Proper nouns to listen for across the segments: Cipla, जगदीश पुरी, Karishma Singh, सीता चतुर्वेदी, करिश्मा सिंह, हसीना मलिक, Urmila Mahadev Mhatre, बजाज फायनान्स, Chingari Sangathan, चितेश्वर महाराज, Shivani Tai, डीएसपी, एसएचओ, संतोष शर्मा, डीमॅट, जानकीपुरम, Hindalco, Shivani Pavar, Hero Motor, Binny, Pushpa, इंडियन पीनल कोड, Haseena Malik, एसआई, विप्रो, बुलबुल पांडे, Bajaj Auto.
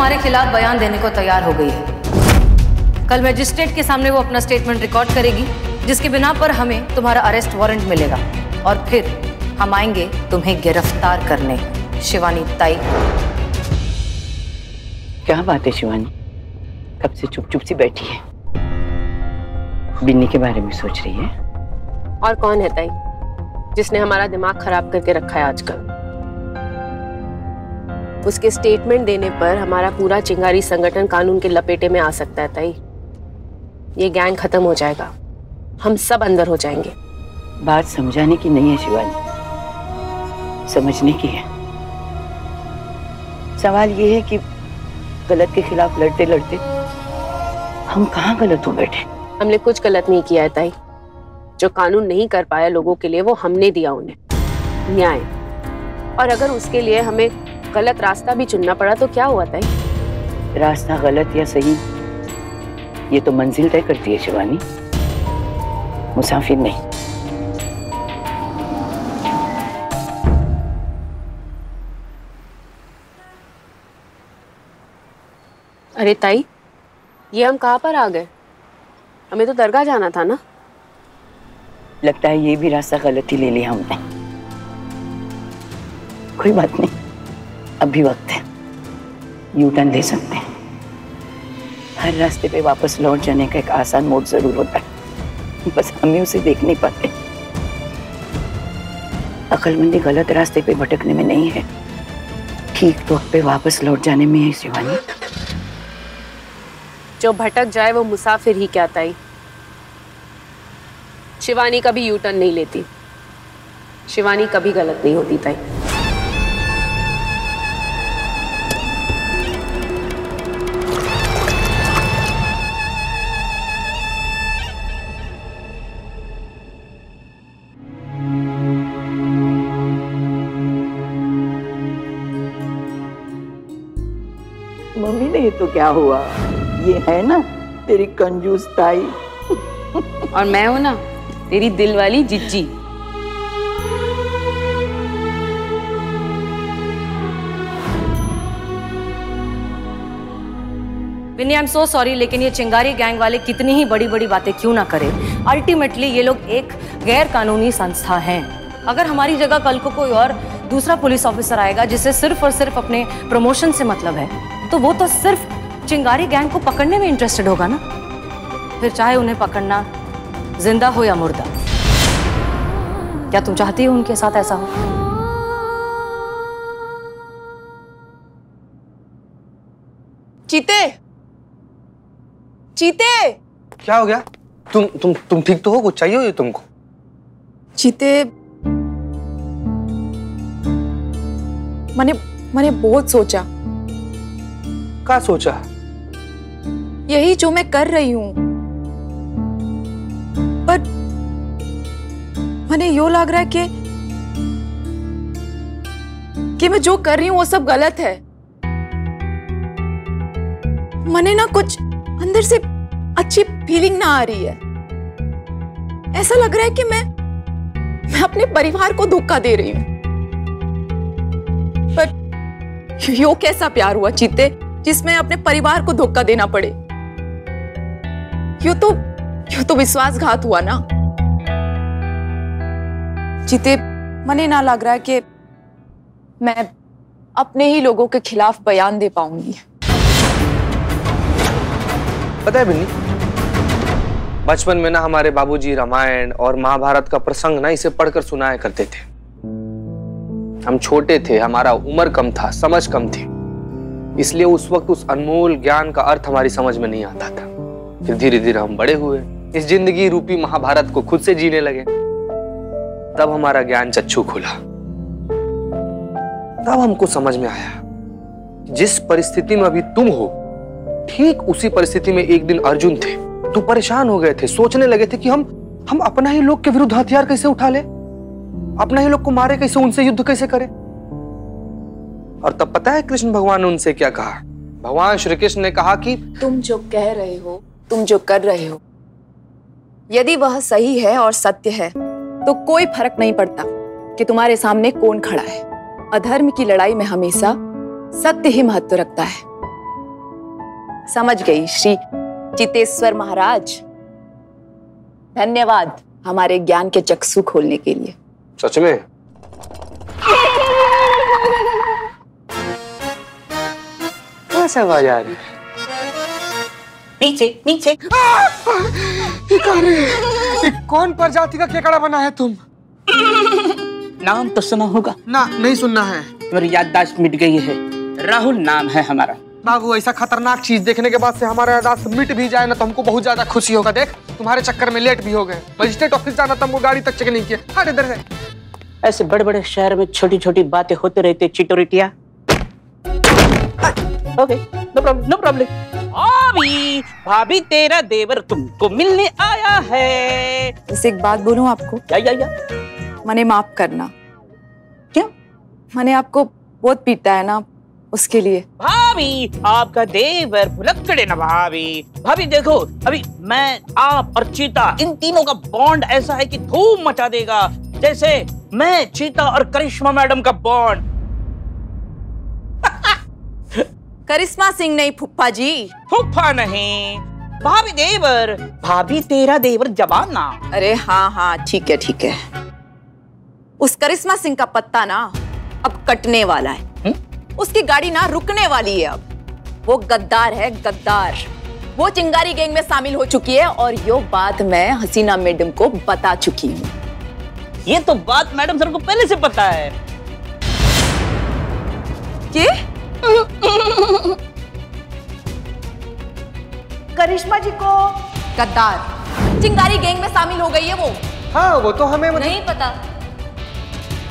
तुम्हारे खिलाफ बयान देने को तैयार हो गई है। कल मजिस्ट्रेट के सामने वो अपना स्टेटमेंट रिकॉर्ड करेगी, जिसके बिना पर हमें तुम्हारा अरेस्ट वारंट मिलेगा और फिर हम आएंगे तुम्हें गिरफ्तार करने। शिवानी ताई। क्या बात है शिवानी, कब से चुप चुप सी बैठी है? बिन्नी के बारे में सोच रही है? और कौन है ताई, जिसने हमारा दिमाग खराब करके रखा है आजकल। उसके स्टेटमेंट देने पर हमारा पूरा चिंगारी संगठन कानून के लपेटे में आ सकता है ताई। ये गैंग खत्म हो जाएगा, हम सब अंदर हो जाएंगे। बात समझाने की नहीं है शिवानी, समझने की है। सवाल ये है कि गलत के खिलाफ लड़ते लड़ते हम कहाँ गलत हो बैठे। हमने कुछ गलत नहीं किया है ताई। जो कानून नहीं कर पाया लोगों के लिए, वो हमने दिया उन्हें न्याय। और अगर उसके लिए हमें गलत रास्ता भी चुनना पड़ा तो क्या हुआ ताई? रास्ता गलत या सही, ये तो मंजिल तय करती है शिवानी, मुसाफिर नहीं। अरे ताई, ये हम कहाँ पर आ गए? हमें तो दरगाह जाना था ना। लगता है ये भी रास्ता गलत ही ले लिया हमने। कोई बात नहीं, अब भी वक्त है, यू टर्न ले सकते हैं। हर रास्ते पे वापस लौट जाने का एक आसान मोड जरूर होता है, बस हमें उसे देख नहीं पाते। अक्लमंदी गलत रास्ते पे भटकने में नहीं है, ठीक तो पे वापस लौट जाने में है शिवानी। जो भटक जाए वो मुसाफिर ही क्या ताई। शिवानी कभी यू टर्न नहीं लेती, शिवानी कभी गलत नहीं होती ताई। मम्मी ने ये तो क्या हुआ, ये है ना तेरी कंजूस ताई। और मैं हूं ना तेरी दिल वाली जिज्जी। विनी, आई एम सो सॉरी, लेकिन ये चिंगारी गैंग वाले कितनी ही बड़ी बड़ी बातें क्यों ना करें, अल्टीमेटली ये लोग एक गैर कानूनी संस्था है। अगर हमारी जगह कल को कोई और दूसरा पुलिस ऑफिसर आएगा जिसे सिर्फ और सिर्फ अपने प्रमोशन से मतलब है, तो वो तो सिर्फ चिंगारी गैंग को पकड़ने में इंटरेस्टेड होगा ना, फिर चाहे उन्हें पकड़ना जिंदा हो या मुर्दा। क्या तुम चाहती हो उनके साथ ऐसा हो? चीते, चीते, क्या हो गया? तुम ठीक तो हो? कुछ चाहिए हो तुमको? चीते, मैंने बहुत सोचा। क्या सोचा? यही जो मैं कर रही हूं, पर मैंने यो लग रहा है कि मैं जो कर रही हूं वो सब गलत है। मैंने ना कुछ अंदर से अच्छी फीलिंग ना आ रही है। ऐसा लग रहा है कि मैं अपने परिवार को धोखा दे रही हूं। पर यो कैसा प्यार हुआ चीते, जिसमें अपने परिवार को धोखा देना पड़े? यो तो विश्वासघात हुआ ना चीते। मने ना लग रहा है कि मैं अपने ही लोगों के खिलाफ बयान दे पाऊंगी। पता है बिन्नी, बचपन में ना हमारे बाबूजी रामायण और महाभारत का प्रसंग ना इसे पढ़कर सुनाया करते थे। हम छोटे थे, हमारा उम्र कम था, समझ कम थी, इसलिए उस वक्त उस अनमोल ज्ञान का अर्थ हमारी समझ में नहीं आता था। फिर धीरे धीरे हम बड़े हुए, इस जिंदगी रूपी महाभारत को खुद से जीने लगे, तब हमारा ज्ञान चक्षु खुला। तब हमको समझ में आया, जिस परिस्थिति में अभी तुम हो, ठीक उसी परिस्थिति में एक दिन अर्जुन थे। तो परेशान हो गए थे, सोचने लगे थे कि हम अपना ही लोग के विरुद्ध हथियार कैसे उठा ले, अपना ही लोग को मारे कैसे, उनसे युद्ध कैसे करें। और तब पता है कृष्ण भगवान ने उनसे क्या कहा? भगवान श्री कृष्ण ने कहा कि तुम जो कह रहे हो, तुम जो कर रहे हो, यदि वह सही है और सत्य है तो कोई फर्क नहीं पड़ता कि तुम्हारे सामने कौन खड़ा है। अधर्म की लड़ाई में हमेशा सत्य ही महत्व रखता है। समझ गई श्री चितेश्वर महाराज, धन्यवाद हमारे ज्ञान के चक्षु खोलने के लिए। सच में? कैसा आवाज आ रही? नीचे नीचे। ये कौन प्रजाति का केकड़ा बना है तुम? नाम तो सुना होगा ना? नहीं सुनना है, मेरी याददाश्त मिट गई है। राहुल नाम है हमारा। बाबू ऐसा खतरनाक चीज देखने के बाद से हमारा याददाश्त मिट भी जाए ना तो हमको बहुत ज्यादा खुशी होगा। देख तुम्हारे चक्कर में लेट भी हो गए, मजिस्ट्रेट ऑफिस जाना था हमको, गाड़ी तक चेक नहीं किया। इधर है ऐसे बड़े बड़े शहर में छोटी छोटी बातें होते रहते चिटोरिटिया। Okay no problem no problem. भाभी भाभी तेरा देवर तुमको मिलने आया है। बस एक बात बोलूं आपको? या मैंने माफ करना। क्या? मैंने आपको बहुत पीटा है ना, उसके लिए। भाभी आपका देवर भुलक्कड़े ना भाभी। भाभी देखो अभी मैं, आप और चीता, इन तीनों का बॉन्ड ऐसा है कि धूम मचा देगा, जैसे मैं, चीता और करिश्मा मैडम का बॉन्ड। करिश्मा सिंह नहीं फुप्पा जी। फुप्पा नहीं, भाभी देवर। भाभी तेरा देवर जवान ना। अरे हाँ हाँ ठीक है ठीक है। उस करिश्मा सिंह का पत्ता ना अब कटने वाला है। उसकी गाड़ी ना रुकने वाली है अब। वो गद्दार है गद्दार, वो चिंगारी गैंग में शामिल हो चुकी है और यो बात मैं हसीना मैडम को बता चुकी हूँ। ये तो बात मैडम सर को पहले से पता है। कि करिश्मा जी को गद्दार चिंगारी गैंग में शामिल हो गई है वो। हाँ वो तो हमें नहीं पता,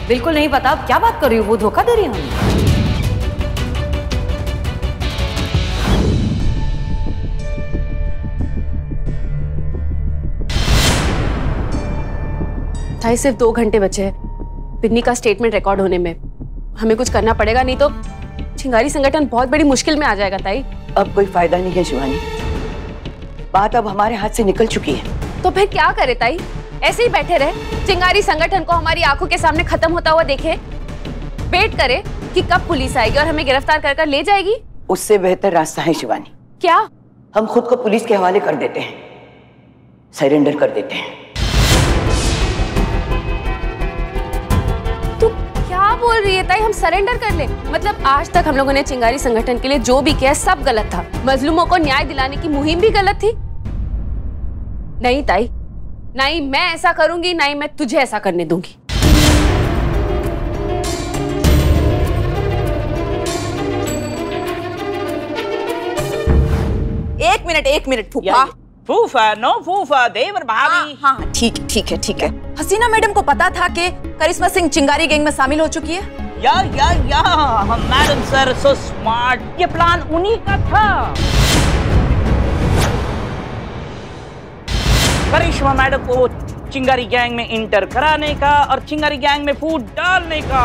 बिल्कुल नहीं पता। आप क्या बात कर रही हो, वो धोखा दे रही है हमें। भाई सिर्फ 2 घंटे बचे हैं बिन्नी का स्टेटमेंट रिकॉर्ड होने में। हमें कुछ करना पड़ेगा, नहीं तो चिंगारी संगठन बहुत बड़ी मुश्किल में आ जाएगा। ताई अब कोई फायदा नहीं है शिवानी, बात अब हमारे हाथ से निकल चुकी है। तो फिर क्या करे ताई, ऐसे ही बैठे रहे चिंगारी संगठन को हमारी आंखों के सामने खत्म होता हुआ देखे? वेट करे कि कब पुलिस आएगी और हमें गिरफ्तार कर ले जाएगी? उससे बेहतर रास्ता है शिवानी। क्या? हम खुद को पुलिस के हवाले कर देते हैं, सरेंडर कर देते हैं। बोल रही है ताई, हम सरेंडर कर ले? मतलब आज तक हम लोगों ने चिंगारी संगठन के लिए जो भी किया सब गलत था, मजलूमों को न्याय दिलाने की मुहिम भी गलत थी। नहीं ताई, ना ही मैं ऐसा करूंगी, ना ही मैं तुझे ऐसा करने दूंगी। एक मिनट फूफा। फूफा नो फूफा, देवर भाभी। हाँ ठीक ठीक है ठीक है। हसीना मैडम को पता था कि करिश्मा सिंह चिंगारी गैंग में शामिल हो चुकी है? या हम मैडम सर सो स्मार्ट, ये प्लान उन्हीं का था। करिश्मा मैडम को चिंगारी गैंग में इंटर कराने का और चिंगारी गैंग में फूट डालने का,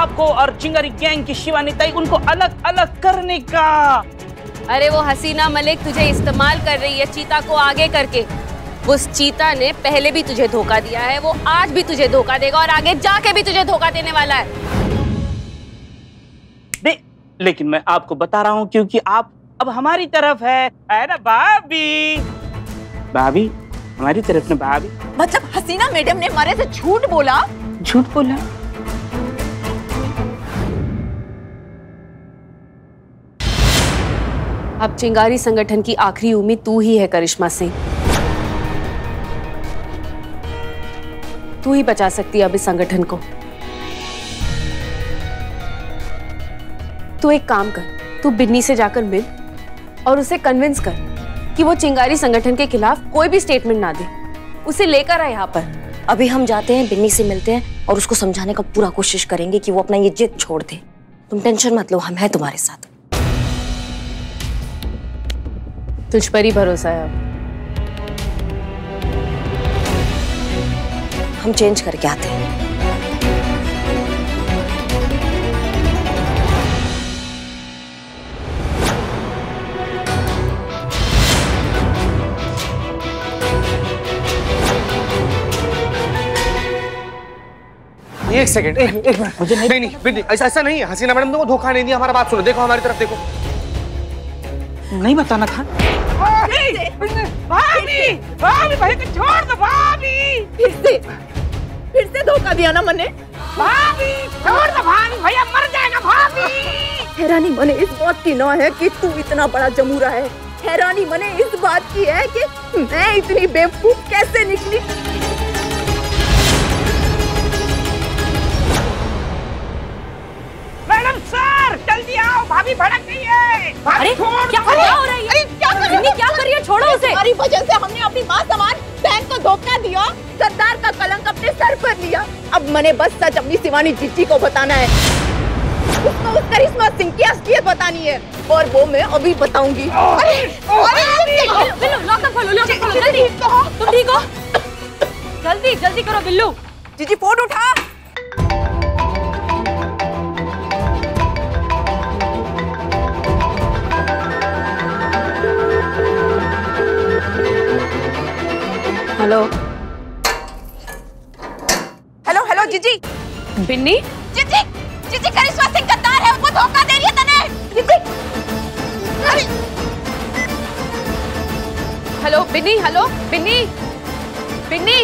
आपको और चिंगारी गैंग की शिवानी ताई, उनको अलग अलग करने का। अरे वो हसीना मलिक तुझे इस्तेमाल कर रही है चीता को आगे करके। उस चीता ने पहले भी तुझे धोखा दिया है, वो आज भी तुझे धोखा देगा और आगे जाके भी तुझे धोखा देने वाला है। लेकिन मैं आपको बता रहा हूँ क्योंकि आप अब हमारी तरफ है ना भाभी? भाभी हमारी तरफ ना भाभी? मतलब हसीना मैडम ने हमारे से झूठ बोला? झूठ बोला? अब चिंगारी संगठन की आखिरी उम्मीद तू ही है करिश्मा सिंह, तू ही बचा सकती है अब इस संगठन को। तू एक काम कर, तू बिन्नी से जाकर मिल और उसे कन्विंस कर कि वो चिंगारी संगठन के खिलाफ कोई भी स्टेटमेंट ना दे, उसे लेकर आए यहाँ पर। अभी हम जाते हैं, बिन्नी से मिलते हैं और उसको समझाने का पूरा कोशिश करेंगे कि वो अपना ये जिद छोड़ दे। तुम टेंशन मत लो, हम हैं तुम्हारे साथ। तुझ पर ही भरोसा है अब। हम चेंज करके आते हैं। एक सेकंड, एक मिनट, मुझे नहीं, ऐसा नहीं है। हसीना मैडम ने धोखा नहीं दिया, हमारा बात सुनो। देखो हमारी तरफ देखो। नहीं बताना था। छोड़ दो भाभी, फिर से धोखा दिया ना मैंने। भाभी छोड़ दो भाभी, भैया मर जाएगा भाभी। हैरानी मने इस बात की ना है कि तू इतना बड़ा जमूरा है, हैरानी मने इस बात की है कि मैं इतनी बेवकूफ कैसे निकली। मैडम सर जल्दी आओ, भाभी भड़क गई है। अरे क्या हो रही है? क्या कर रही है? छोड़ो उसे। हमारी वजह से हमने अपनी माँ समान बैंक को धोखा दिया, सरदार का कलंक अपने सर पर लिया। अब मैंने बस सच अपनी शिवानी जीजी को बताना है, उसको उस करिश्मा सिंह की असलियत बतानी है, और वो मैं अभी बताऊंगी। तुम ठीक हो? जल्दी जल्दी करो बिल्लू। जीजी फोन उठा। हेलो हेलो हेलो जीजी। बिन्नी जीजी, जीजी करिश्मा सिंह गद्दार है, उनको धोखा दे रही है तने। जीजी अरे हेलो बिन्नी, हेलो बिन्नी, बिन्नी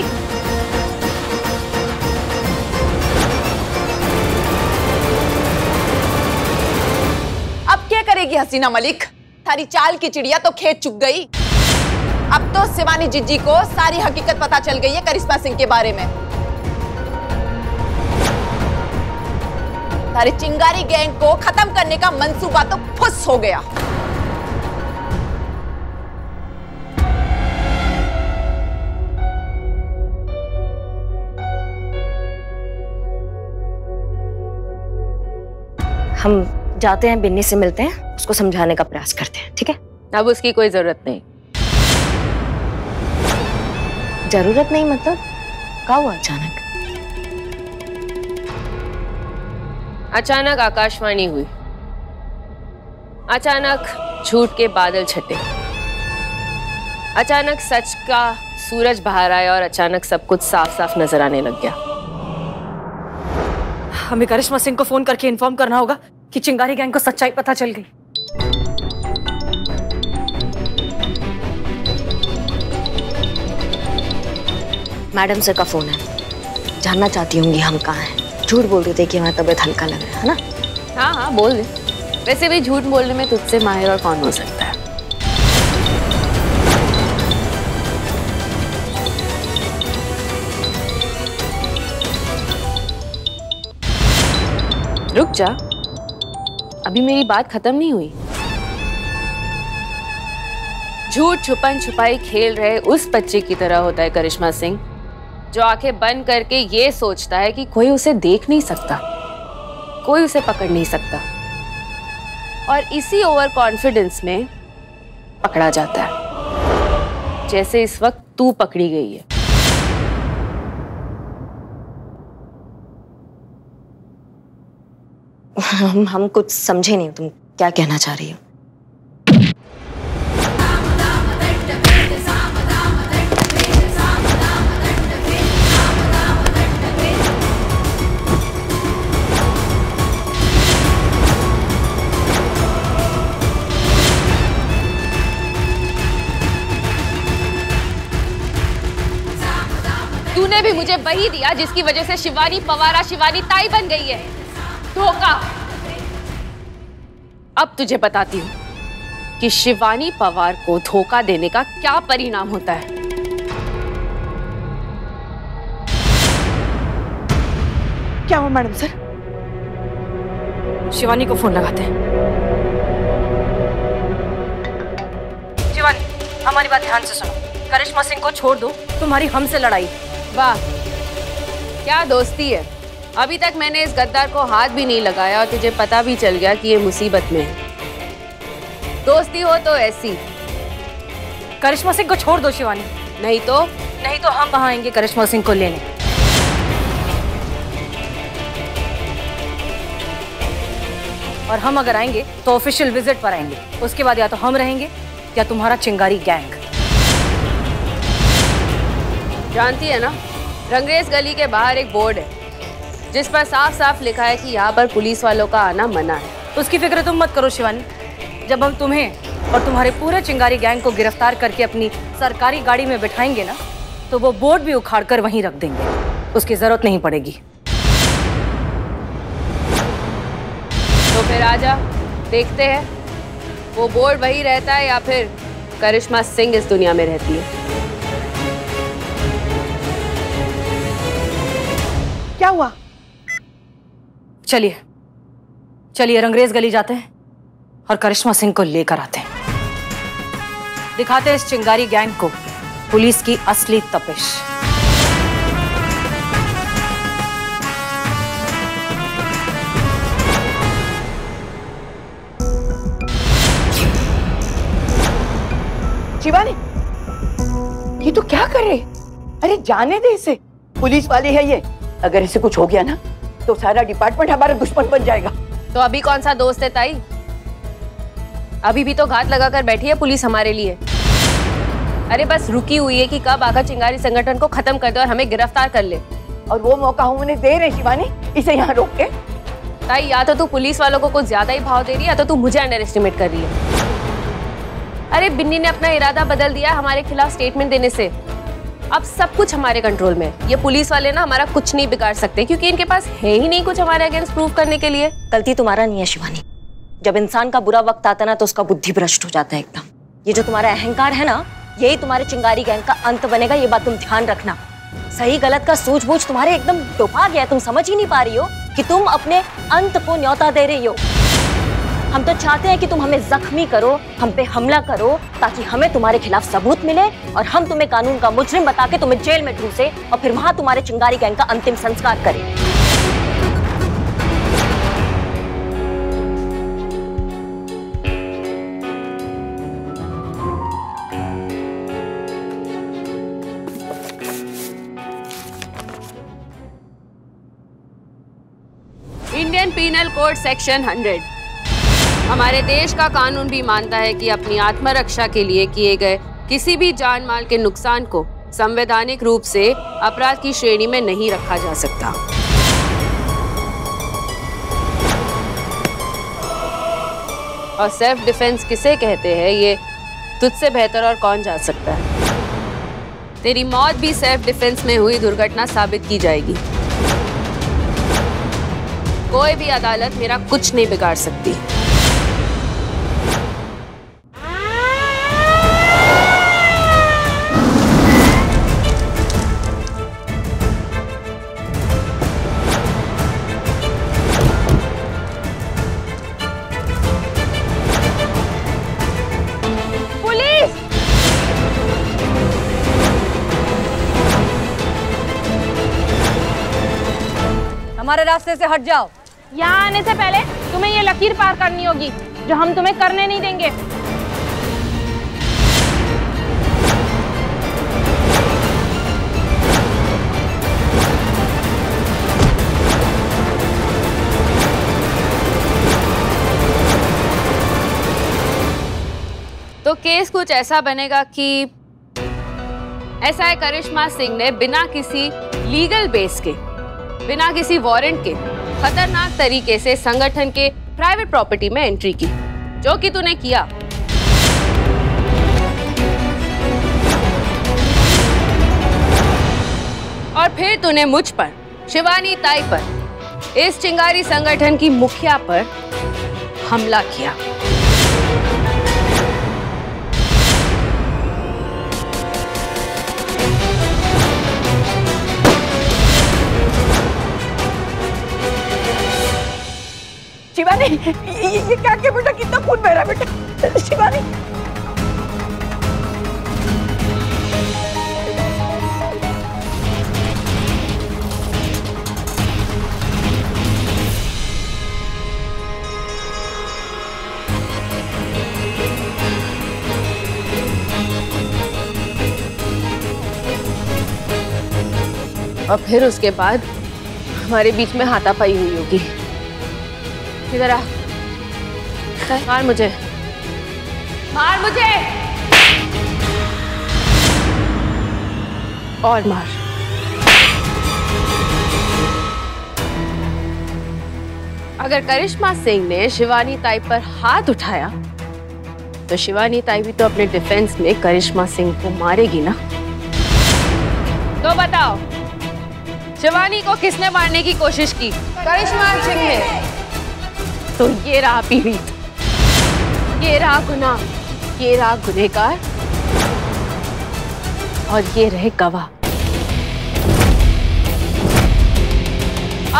अब क्या करेगी हसीना मलिक? थारी चाल की चिड़िया तो खेत चुग गई। अब तो शिवानी जीजी को सारी हकीकत पता चल गई है करिश्मा सिंह के बारे में। सारे चिंगारी गैंग को खत्म करने का मंसूबा तो फुस हो गया। हम जाते हैं, बिन्नी से मिलते हैं, उसको समझाने का प्रयास करते हैं, ठीक है? अब उसकी कोई जरूरत नहीं। जरूरत नहीं मतलब? क्या हुआ अचानक? अचानक आकाशवाणी हुई, अचानक झूठ के बादल छटे, अचानक सच का सूरज बाहर आया, और अचानक सब कुछ साफ साफ नजर आने लग गया। हमें करिश्मा सिंह को फोन करके इन्फॉर्म करना होगा कि चिंगारी गैंग को सच्चाई पता चल गई। मैडम सर का फोन है, जानना चाहती होंगी हम कहाँ हैं। झूठ बोल देते कि हमारी तबीयत हल्का लग रहा है ना? हाँ हाँ बोल दे, वैसे भी झूठ बोलने में तुझसे माहिर और कौन हो सकता है। रुक जा, अभी मेरी बात खत्म नहीं हुई। झूठ छुपन छुपाई खेल रहे उस बच्चे की तरह होता है करिश्मा सिंह, जो आंखें बंद करके ये सोचता है कि कोई उसे देख नहीं सकता, कोई उसे पकड़ नहीं सकता, और इसी ओवर कॉन्फिडेंस में पकड़ा जाता है, जैसे इस वक्त तू पकड़ी गई है। हम कुछ समझे नहीं, तुम क्या कहना चाह रही हो? तूने भी मुझे वही दिया जिसकी वजह से शिवानी पवार शिवानी ताई बन गई है। धोखा। अब तुझे बताती हूँ कि शिवानी पवार को धोखा देने का क्या परिणाम होता है। क्या हुआ मैडम सर? शिवानी को फोन लगाते हैं। शिवानी हमारी बात ध्यान से सुनो, करिश्मा सिंह को छोड़ दो, तुम्हारी हमसे लड़ाई। वाह क्या दोस्ती है, अभी तक मैंने इस गद्दार को हाथ भी नहीं लगाया और तुझे पता भी चल गया कि ये मुसीबत में है। दोस्ती हो तो ऐसी। करिश्मा सिंह को छोड़ दो शिवानी, नहीं तो हम वहां आएंगे करिश्मा सिंह को लेने। और हम अगर आएंगे तो ऑफिशियल विजिट पर आएंगे, उसके बाद या तो हम रहेंगे या तुम्हारा चिंगारी गैंग। जानती है ना, रंगरेश गली के बाहर एक बोर्ड है जिस पर साफ साफ लिखा है कि यहाँ पर पुलिस वालों का आना मना है। उसकी फिक्र तुम मत करो शिवानी, जब हम तुम्हें और तुम्हारे पूरे चिंगारी गैंग को गिरफ्तार करके अपनी सरकारी गाड़ी में बिठाएंगे ना, तो वो बोर्ड भी उखाड़कर वहीं रख देंगे, उसकी जरूरत नहीं पड़ेगी। तो फिर आजा, देखते हैं वो बोर्ड वही रहता है या फिर करिश्मा सिंह इस दुनिया में रहती है। क्या हुआ? चलिए चलिए रंगरेज गली जाते हैं और करिश्मा सिंह को लेकर आते हैं, दिखाते हैं इस चिंगारी गैंग को पुलिस की असली तपिश। शिवानी, ये तो क्या कर रहे? अरे जाने दे इसे, पुलिस वाले है ये, अगर इसे कुछ हो गया ना तो सारा डिपार्टमेंट हमारा दुश्मन बन जाएगा। तो अभी कौन सा दोस्त है ताई? अभी भी तो घात लगाकर बैठी है पुलिस हमारे लिए। अरे बस रुकी हुई है कि कब आकर चिंगारी संगठन को खत्म कर दे और हमें गिरफ्तार कर ले, और वो मौका हम उन्हें दे रहे। शिवानी, इसे यहाँ रोक के। ताई, या तो तू पुलिस वालों को कुछ ज्यादा ही भाव दे रही है या तो तू मुझे अंडर एस्टिमेट कर रही है। अरे बिन्नी ने अपना इरादा बदल दिया हमारे खिलाफ स्टेटमेंट देने से। अब सब कुछ हमारे कंट्रोल में है। ये पुलिस वाले ना हमारा कुछ नहीं बिगाड़ सकते क्योंकि इनके पास है ही नहीं कुछ हमारे अगेंस्ट प्रूव करने के लिए। गलती तुम्हारा नहीं है शिवानी, जब इंसान का बुरा वक्त आता ना तो उसका बुद्धि भ्रष्ट हो जाता है एकदम। ये जो तुम्हारा अहंकार है ना, यही तुम्हारे चिंगारी गैंग का अंत बनेगा, ये बात तुम ध्यान रखना। सही गलत का सूझबूझ तुम्हारे एकदम डुबा गया है, तुम समझ ही नहीं पा रही हो कि तुम अपने अंत को न्योता दे रही हो। हम तो चाहते हैं कि तुम हमें जख्मी करो, हम पे हमला करो, ताकि हमें तुम्हारे खिलाफ सबूत मिले और हम तुम्हें कानून का मुजरिम बता के तुम्हें जेल में ठूसे और फिर वहां तुम्हारे चिंगारी गैंग का अंतिम संस्कार करें। इंडियन पीनल कोड सेक्शन 100 हमारे देश का कानून भी मानता है कि अपनी आत्मरक्षा के लिए किए गए किसी भी जान माल के नुकसान को संवैधानिक रूप से अपराध की श्रेणी में नहीं रखा जा सकता। और सेल्फ डिफेंस किसे कहते हैं ये तुझसे बेहतर और कौन जान सकता है। तेरी मौत भी सेल्फ डिफेंस में हुई दुर्घटना साबित की जाएगी। कोई भी अदालत मेरा कुछ नहीं बिगाड़ सकती। हमारे रास्ते से हट जाओ। यहाँ आने से पहले तुम्हें ये लकीर पार करनी होगी जो हम तुम्हें करने नहीं देंगे। तो केस कुछ ऐसा बनेगा कि एसआई करिश्मा सिंह ने बिना किसी लीगल बेस के, बिना किसी वारंट के खतरनाक तरीके से संगठन के प्राइवेट प्रॉपर्टी में एंट्री की, जो कि तूने किया। और फिर तूने मुझ पर, शिवानी ताई पर, इस चिंगारी संगठन की मुखिया पर हमला किया। शिवानी, ये क्या क्या बेटा, कितना खून बह रहा है बेटा। शिवानी, और फिर उसके बाद हमारे बीच में हाथापाई हुई होगी। इधर आ, मार मुझे, मार मुझे और मार। अगर करिश्मा सिंह ने शिवानी ताई पर हाथ उठाया तो शिवानी ताई भी तो अपने डिफेंस में करिश्मा सिंह को मारेगी ना। तो बताओ शिवानी को किसने मारने की कोशिश की? करिश्मा सिंह ने। तो ये रहा पीड़ित, ये रहा गुनाह, ये रहा गुनहगार और ये रहे गवाह।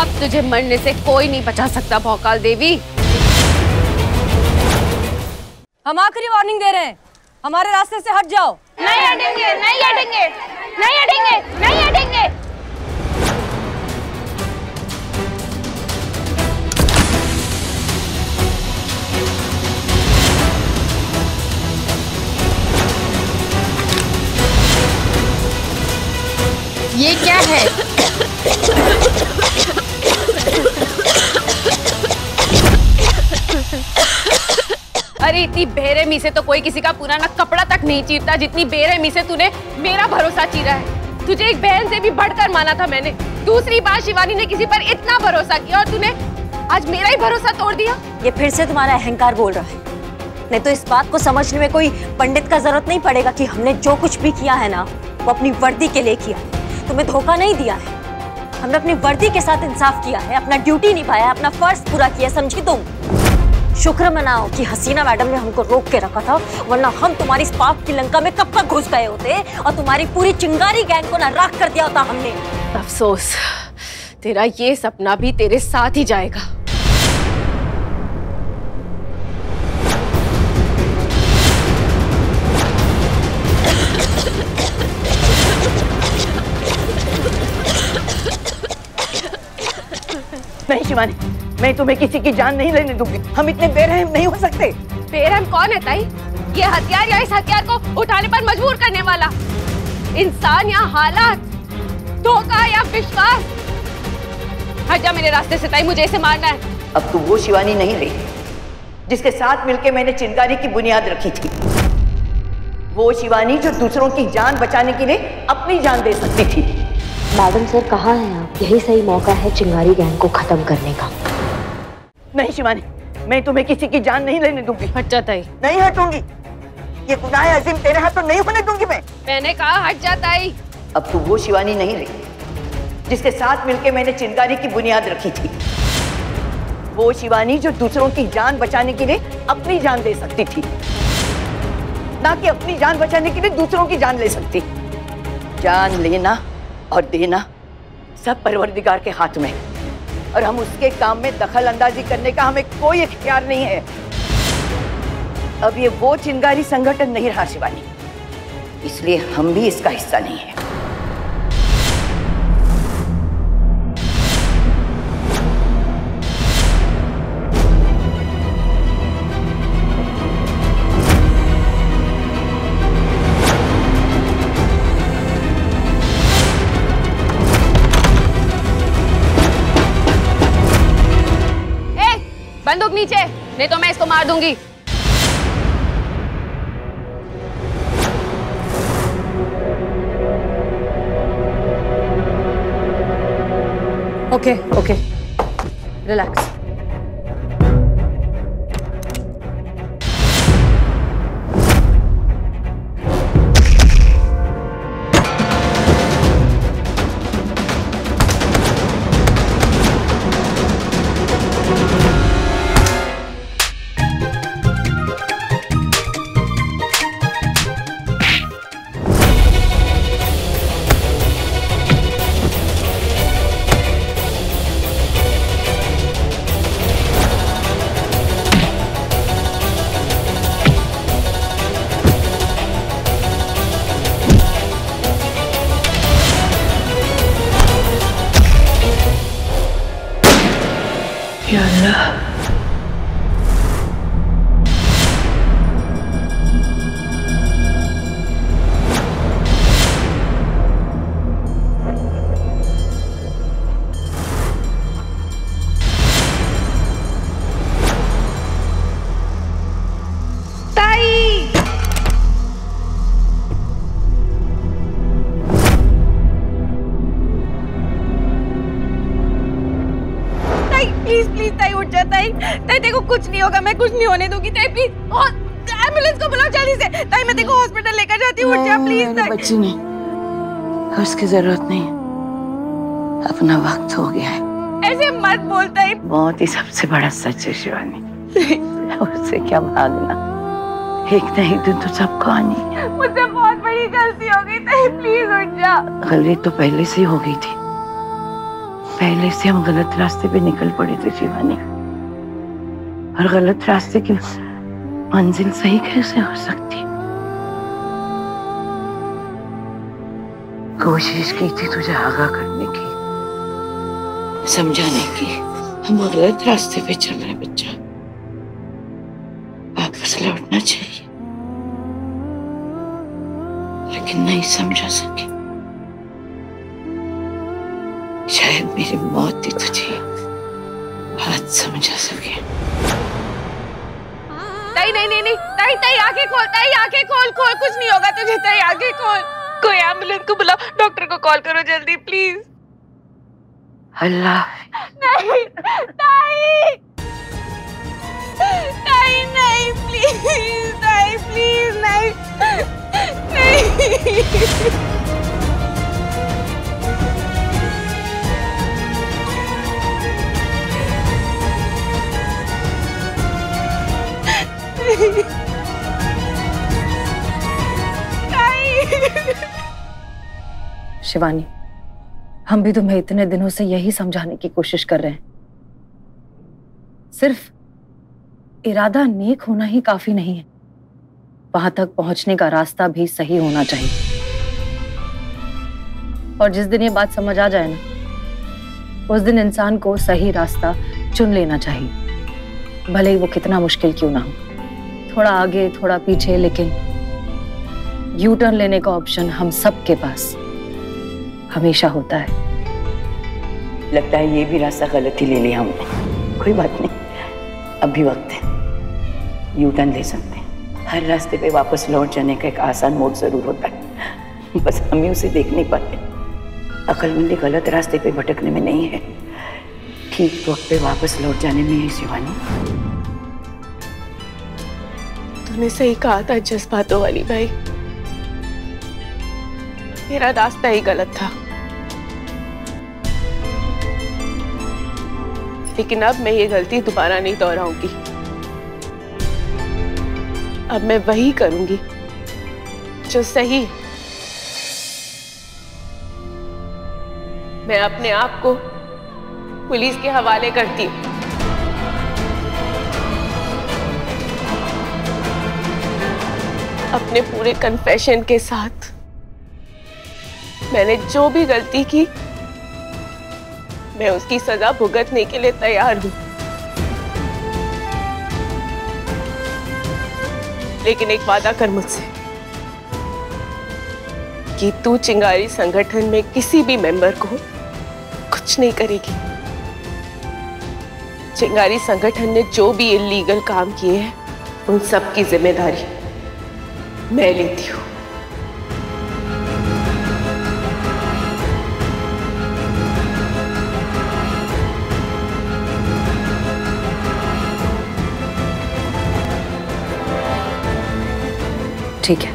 अब तुझे मरने से कोई नहीं बचा सकता भौकाल देवी। हम आखिरी वार्निंग दे रहे हैं, हमारे रास्ते से हट जाओ। नहीं हटेंगे, नहीं हटेंगे, नहीं हटेंगे, नहीं हटेंगे। ये क्या है? अरे इतनी बेरहमी से तो कोई किसी का पुराना कपड़ा तक नहीं चीरता जितनी बेरहमी से तूने मेरा भरोसा चीरा है। तुझे एक बहन से भी बढ़कर माना था मैंने। दूसरी बार शिवानी ने किसी पर इतना भरोसा किया और तूने आज मेरा ही भरोसा तोड़ दिया। ये फिर से तुम्हारा अहंकार बोल रहा है। नहीं तो इस बात को समझने में कोई पंडित का जरूरत नहीं पड़ेगा कि हमने जो कुछ भी किया है ना वो अपनी वर्दी के लिए किया है। तुम्हें धोखा नहीं दिया है, हमने अपनी वर्दी के साथ इंसाफ किया है, अपना ड्यूटी निभाया, अपना फर्ज पूरा किया। समझी तुम? शुक्र मनाओ कि हसीना मैडम ने हमको रोक के रखा था, वरना हम तुम्हारी इस पाप की लंका में कब तक घुस गए होते और तुम्हारी पूरी चिंगारी गैंग को ना राख कर दिया होता हमने। अफसोस, तेरा ये सपना भी तेरे साथ ही जाएगा। नहीं शिवानी, मैं तुम्हें किसी की जान नहीं लेने दूंगी। हम इतने बेरहम नहीं हो सकते। बेरहम कौन है ताई? ये हथियार या इस हथियार को उठाने पर मजबूर करने वाला इंसान या हालात, धोखा या विश्वास। हट जा मेरे रास्ते से ताई, मुझे इसे मारना है। अब तो वो शिवानी नहीं रही जिसके साथ मिलके मैंने चिंगारी की बुनियाद रखी थी। वो शिवानी जो दूसरों की जान बचाने के लिए अपनी जान दे सकती थी। मैडम सर कहाँ हैं आप? यही सही मौका है चिंगारी गैंग को खत्म करने का। नहीं शिवानी, मैं तुम्हें किसी की जान नहीं लेने दूंगी। हट जा ताई। नहीं हटूंगी, ये गुनाह अजीम तेरे हाथ तो नहीं होने दूंगी मैं। मैंने कहा हट जा ताई। अब तो वो शिवानी नहीं रही जिसके साथ मिलके मैंने चिंगारी की बुनियाद रखी थी। वो शिवानी जो दूसरों की जान बचाने के लिए अपनी जान दे सकती थी, ना कि अपनी जान बचाने के लिए दूसरों की जान ले सकती। जान लेना और देना सब परवरदिगार के हाथ में, और हम उसके काम में दखल अंदाजी करने का हमें कोई इख्तियार नहीं है। अब ये वो चिंगारी संगठन नहीं रहा शिवानी, इसलिए हम भी इसका हिस्सा नहीं है। बंदूक नीचे, नहीं तो मैं इसको मार दूंगी। Okay okay, relax. कुछ नहीं होगा, मैं कुछ नहीं होने दूंगी। एम्बुलेंस को बुलाओ जल्दी से। ताई मैं देखो हॉस्पिटल लेकर जाती हूँ। उठ जा प्लीज। बच्ची नहीं, उसकी जरूरत नहीं, अपना वक्त हो गया है। ऐसे मत बोलता है। मौत ही सबसे बड़ा सच है शिवानी, उससे क्या भागना। एक नहीं दिन तो सबको आनी। मुझसे बहुत बड़ी गलती हो गई ताई, प्लीज उठ जा। गलती तो पहले से हो गई थी, पहले से हम गलत रास्ते पे निकल पड़े थे शिवानी। और गलत रास्ते की मंजिल सही कैसे हो सकती। कोशिश की थी तुझे आगाह करने की, समझाने की, हम गलत रास्ते पे चल रहे हैं बच्चा, वापस लौटना चाहिए, लेकिन नहीं समझा सकी। शायद मेरी मौत ही तुझे बात समझा सके। ताई नहीं नहीं नहीं, ताई ताई आगे खोल, ताई आगे खोल, खोल, कुछ नहीं होगा तुझे, ताई आगे खोल। कोई एम्बुलेंस को बुलाओ, डॉक्टर को कॉल करो जल्दी प्लीज। अल्लाह नहीं, ताई ताई नहीं प्लीज, ताई प्लीज नहीं नहीं। शिवानी, हम भी तुम्हें इतने दिनों से यही समझाने की कोशिश कर रहे हैं। सिर्फ इरादा नेक होना ही काफी नहीं है, वहां तक पहुंचने का रास्ता भी सही होना चाहिए। और जिस दिन ये बात समझ आ जाए ना, उस दिन इंसान को सही रास्ता चुन लेना चाहिए, भले ही वो कितना मुश्किल क्यों ना हो। थोड़ा आगे थोड़ा पीछे, लेकिन यू टर्न लेने का ऑप्शन हम सब के पास हमेशा होता है। लगता है ये भी रास्ता गलत ही ले लिया हमने। कोई बात नहीं, अब भी वक्त है, यू टर्न ले सकते हैं। हर रास्ते पे वापस लौट जाने का एक आसान मोड जरूर होता है, बस हम ही उसे देख नहीं पाते। अक्लमंदी गलत रास्ते पे भटकने में नहीं है, ठीक वक्त पे वापस लौट जाने में है शिवानी। तूने सही कहा था जज्बातों वाली भाई, मेरा रास्ता ही गलत था, लेकिन अब मैं ये गलती दोबारा नहीं दोहराऊंगी। अब मैं वही करूंगी जो सही। मैं अपने आप को पुलिस के हवाले करती हूँ। अपने पूरे कन्फेशन के साथ मैंने जो भी गलती की, मैं उसकी सजा भुगतने के लिए तैयार हूँ। लेकिन एक वादा कर मुझसे कि तू चिंगारी संगठन में किसी भी मेंबर को कुछ नहीं करेगी। चिंगारी संगठन ने जो भी इल्लीगल काम किए हैं, उन सब की जिम्मेदारी मैं लेती हूँ। ठीक है।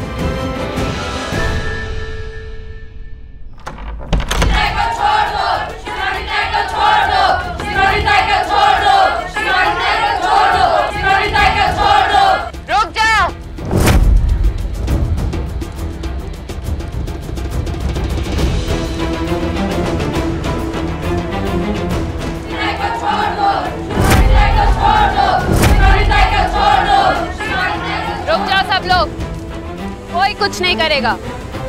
कुछ नहीं करेगा।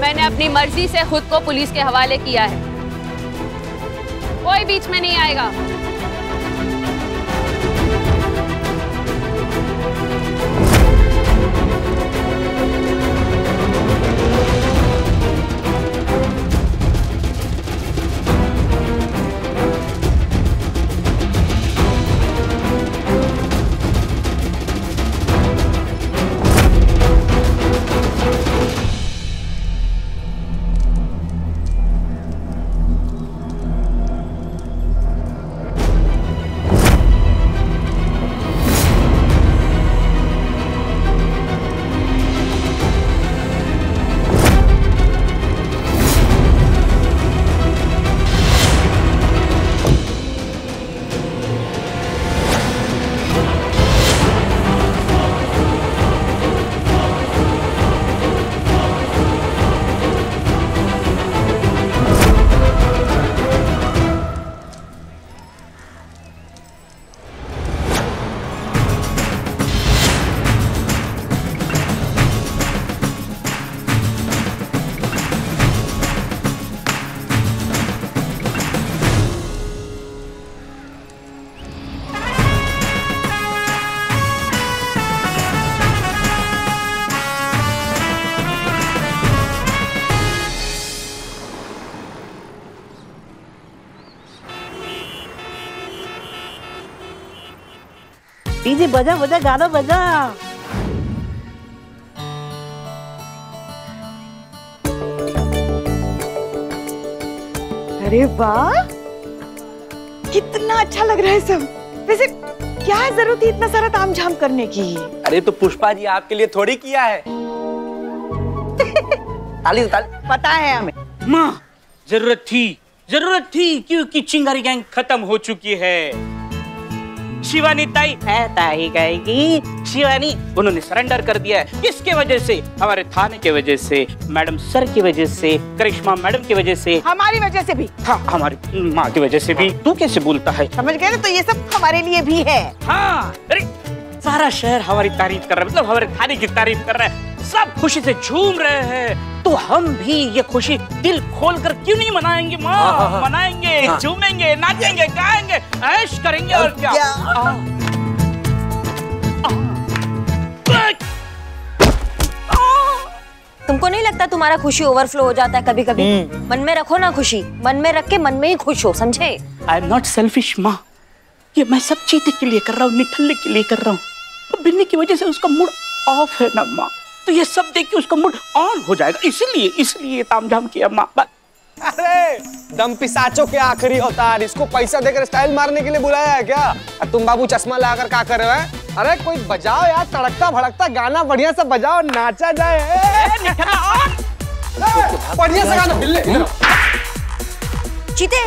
मैंने अपनी मर्जी से खुद को पुलिस के हवाले किया है, कोई बीच में नहीं आएगा। डीजे बजा बजा गाना बजा। अरे वाह, कितना अच्छा लग रहा है सब। वैसे क्या जरूरत है इतना सारा ताम झाम करने की? अरे तो पुष्पा जी आपके लिए थोड़ी किया है। ताली ताली। पता है हमें माँ, जरूरत थी क्योंकि चिंगारी गैंग खत्म हो चुकी है। शिवानी ताई कहेगी शिवानी, उन्होंने सरेंडर कर दिया है। किसके वजह से? हमारे थाने के वजह से, मैडम सर की वजह से, करिश्मा मैडम की वजह से, हमारी वजह से भी। हाँ, हमारी माँ की वजह से भी। तू कैसे बोलता है? समझ गए ना, तो ये सब हमारे लिए भी है। हाँ, अरे सारा शहर हमारी तारीफ कर रहा है, मतलब हमारे थाने की तारीफ कर रहा है, सब खुशी से झूम रहे हैं। तो हम भी ये खुशी दिल खोलकर क्यों नहीं मनाएंगे माँ? मनाएंगे, झूमेंगे, नाचेंगे, गाएंगे, ऐश करेंगे। और क्या? तुमको नहीं लगता तुम्हारा खुशी ओवरफ्लो हो जाता है कभी कभी? मन में रखो ना खुशी, मन में रख के मन में ही खुश हो, समझे? आई एम नॉट सेल्फिश माँ, ये मैं सब चीते के लिए कर रहा हूँ, निठल्ले के लिए कर रहा हूँ। बिन्नी की वजह से उसका मूड ऑफ है ना माँ, तो ये सब देख के उसका मूड ऑन हो जाएगा, इसलिए तामझाम किया माँ। अरे दम पिसाचो के आखिरी अवतार, इसको पैसा देकर स्टाइल मारने के लिए बुलाया है क्या? और तुम बाबू चश्मा लगाकर क्या कर रहे हो? अरे कोई बजाओ यार, तड़कता भड़कता गाना बढ़िया सा बजाओ, नाचा जाए। बढ़िया सा गाना। चीते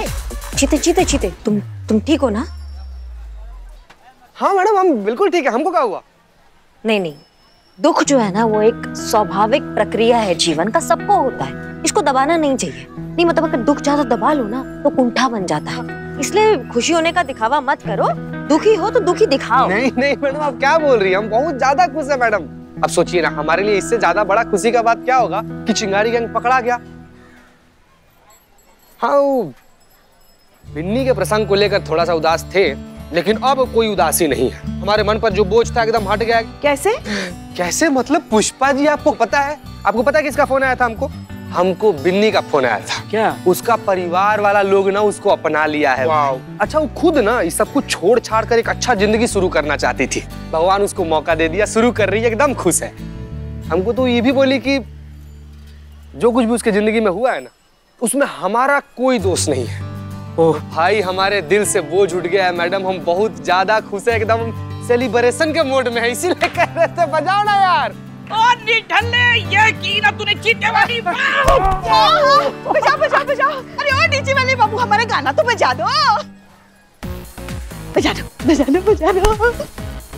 चीते चीते चीते, तुम ठीक हो ना? हाँ मैडम, हम बिल्कुल ठीक है, हमको क्या हुआ? नहीं, दुख जो है ना वो एक स्वाभाविक प्रक्रिया है, जीवन का, सबको होता है, इसको दबाना नहीं चाहिए। नहीं मतलब अगर दुख ज्यादा दबा लो ना तो कुंठा बन जाता है, इसलिए खुशी होने का दिखावा मत करो, दुखी हो तो दुखी दिखाओ। नहीं मैडम, आप क्या बोल रही हैं, हम बहुत ज्यादा खुश है मैडम। अब सोचिए ना, हमारे लिए इससे ज्यादा बड़ा खुशी का बात क्या होगा कि चिंगारी गैंग पकड़ा गया। हाँ, बिन्नी के प्रसंग को लेकर थोड़ा सा उदास थे, लेकिन अब कोई उदासी नहीं है, हमारे मन पर जो बोझ था एकदम हट गया। कैसे मतलब? पुष्पा जी, आपको पता है किसका फोन आया था? हमको बिन्नी का फोन आया था। क्या? उसका परिवार वाला लोग ना उसको अपना लिया है। अच्छा, वो खुद ना इस सब कुछ छोड़ छाड़ कर एक अच्छा जिंदगी शुरू करना चाहती थी, भगवान उसको मौका दे दिया, शुरू कर रही है, एकदम खुश है। हमको तो ये भी बोली कि जो कुछ भी उसके जिंदगी में हुआ है ना उसमें हमारा कोई दोष नहीं है। ओह भाई, हमारे दिल से बोझ उठ गया है मैडम, हम बहुत ज्यादा खुश है, एकदम सेलिब्रेशन के मोड में है, इसीलिए कह रहे थे बजाओ ना यार। और निठल्ले, ये की ना तूने चीते वाली। बजाओ। अरे और नीचे वाले बाबू, हमारा गाना तो बजा दो।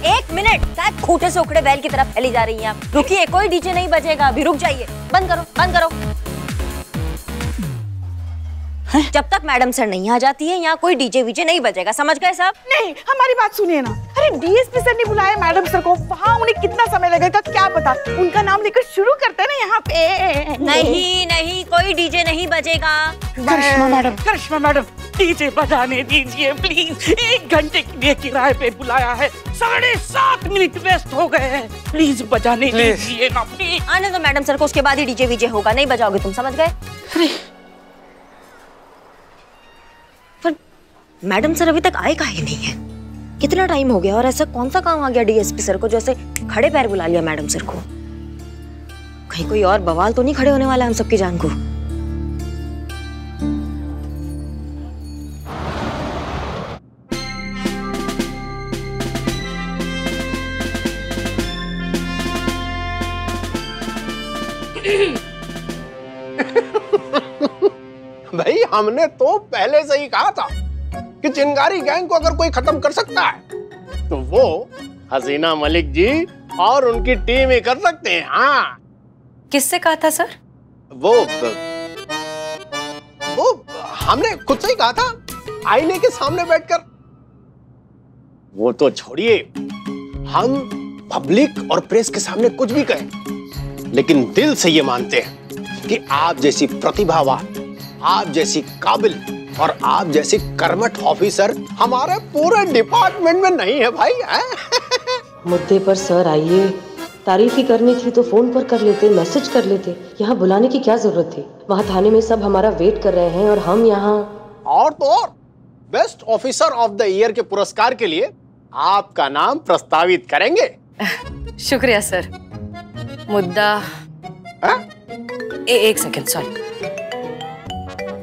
एक मिनट, शायद खूटे से उखड़े बैल की तरफ फैली जा रही है आप। रुकिए, कोई डीजे नहीं बजेगा अभी, रुक जाइए, बंद करो। जब तक मैडम सर नहीं आ जाती है यहाँ कोई डीजे वीजे नहीं बजेगा, समझ गए साहब? नहीं, हमारी बात सुनिए ना। अरे डीएसपी सर ने बुलाया मैडम सर को, वहाँ उन्हें कितना समय लगेगा क्या पता, उनका नाम लेकर शुरू करते हैं ना यहाँ पे। नहीं, कोई डीजे नहीं बजेगा। करिश्मा मैडम डीजे बजाने दीजिए प्लीज, 1 घंटे के लिए किराए पे बुलाया है, 7.5 मिनट वेस्ट हो गए हैं, प्लीज बजाने दीजिए ना प्लीज। आने दो मैडम सर को, उसके बाद ही डीजे वीजे होगा, नहीं बजाओगे तुम, समझ गए? मैडम सर अभी तक आए का ही नहीं है, कितना टाइम हो गया, और ऐसा कौन सा काम आ गया डीएसपी सर को जैसे खड़े पैर बुला लिया मैडम सर को? कहीं कोई और बवाल तो नहीं खड़े होने वाला हम सबकी जान को। भाई, हमने तो पहले से ही कहा था कि चिंगारी गैंग को अगर कोई खत्म कर सकता है तो वो हसीना मलिक जी और उनकी टीम ही कर सकते हैं। हाँ, किससे कहा था सर? वो हमने खुद से ही कहा था, आईने के सामने बैठकर। वो तो छोड़िए, हम पब्लिक और प्रेस के सामने कुछ भी कहें, लेकिन दिल से ये मानते हैं कि आप जैसी प्रतिभावान, आप जैसी काबिल और आप जैसे कर्मठ ऑफिसर हमारे पूरे डिपार्टमेंट में नहीं है भाई। मुद्दे पर सर आइए, तारीफ ही करनी थी तो फोन पर कर लेते, मैसेज कर लेते, यहाँ बुलाने की क्या जरूरत थी? वहाँ थाने में सब हमारा वेट कर रहे हैं और हम यहाँ। और तो और, best officer of the year के पुरस्कार के लिए आपका नाम प्रस्तावित करेंगे। शुक्रिया सर। मुद्दा एक second, sorry.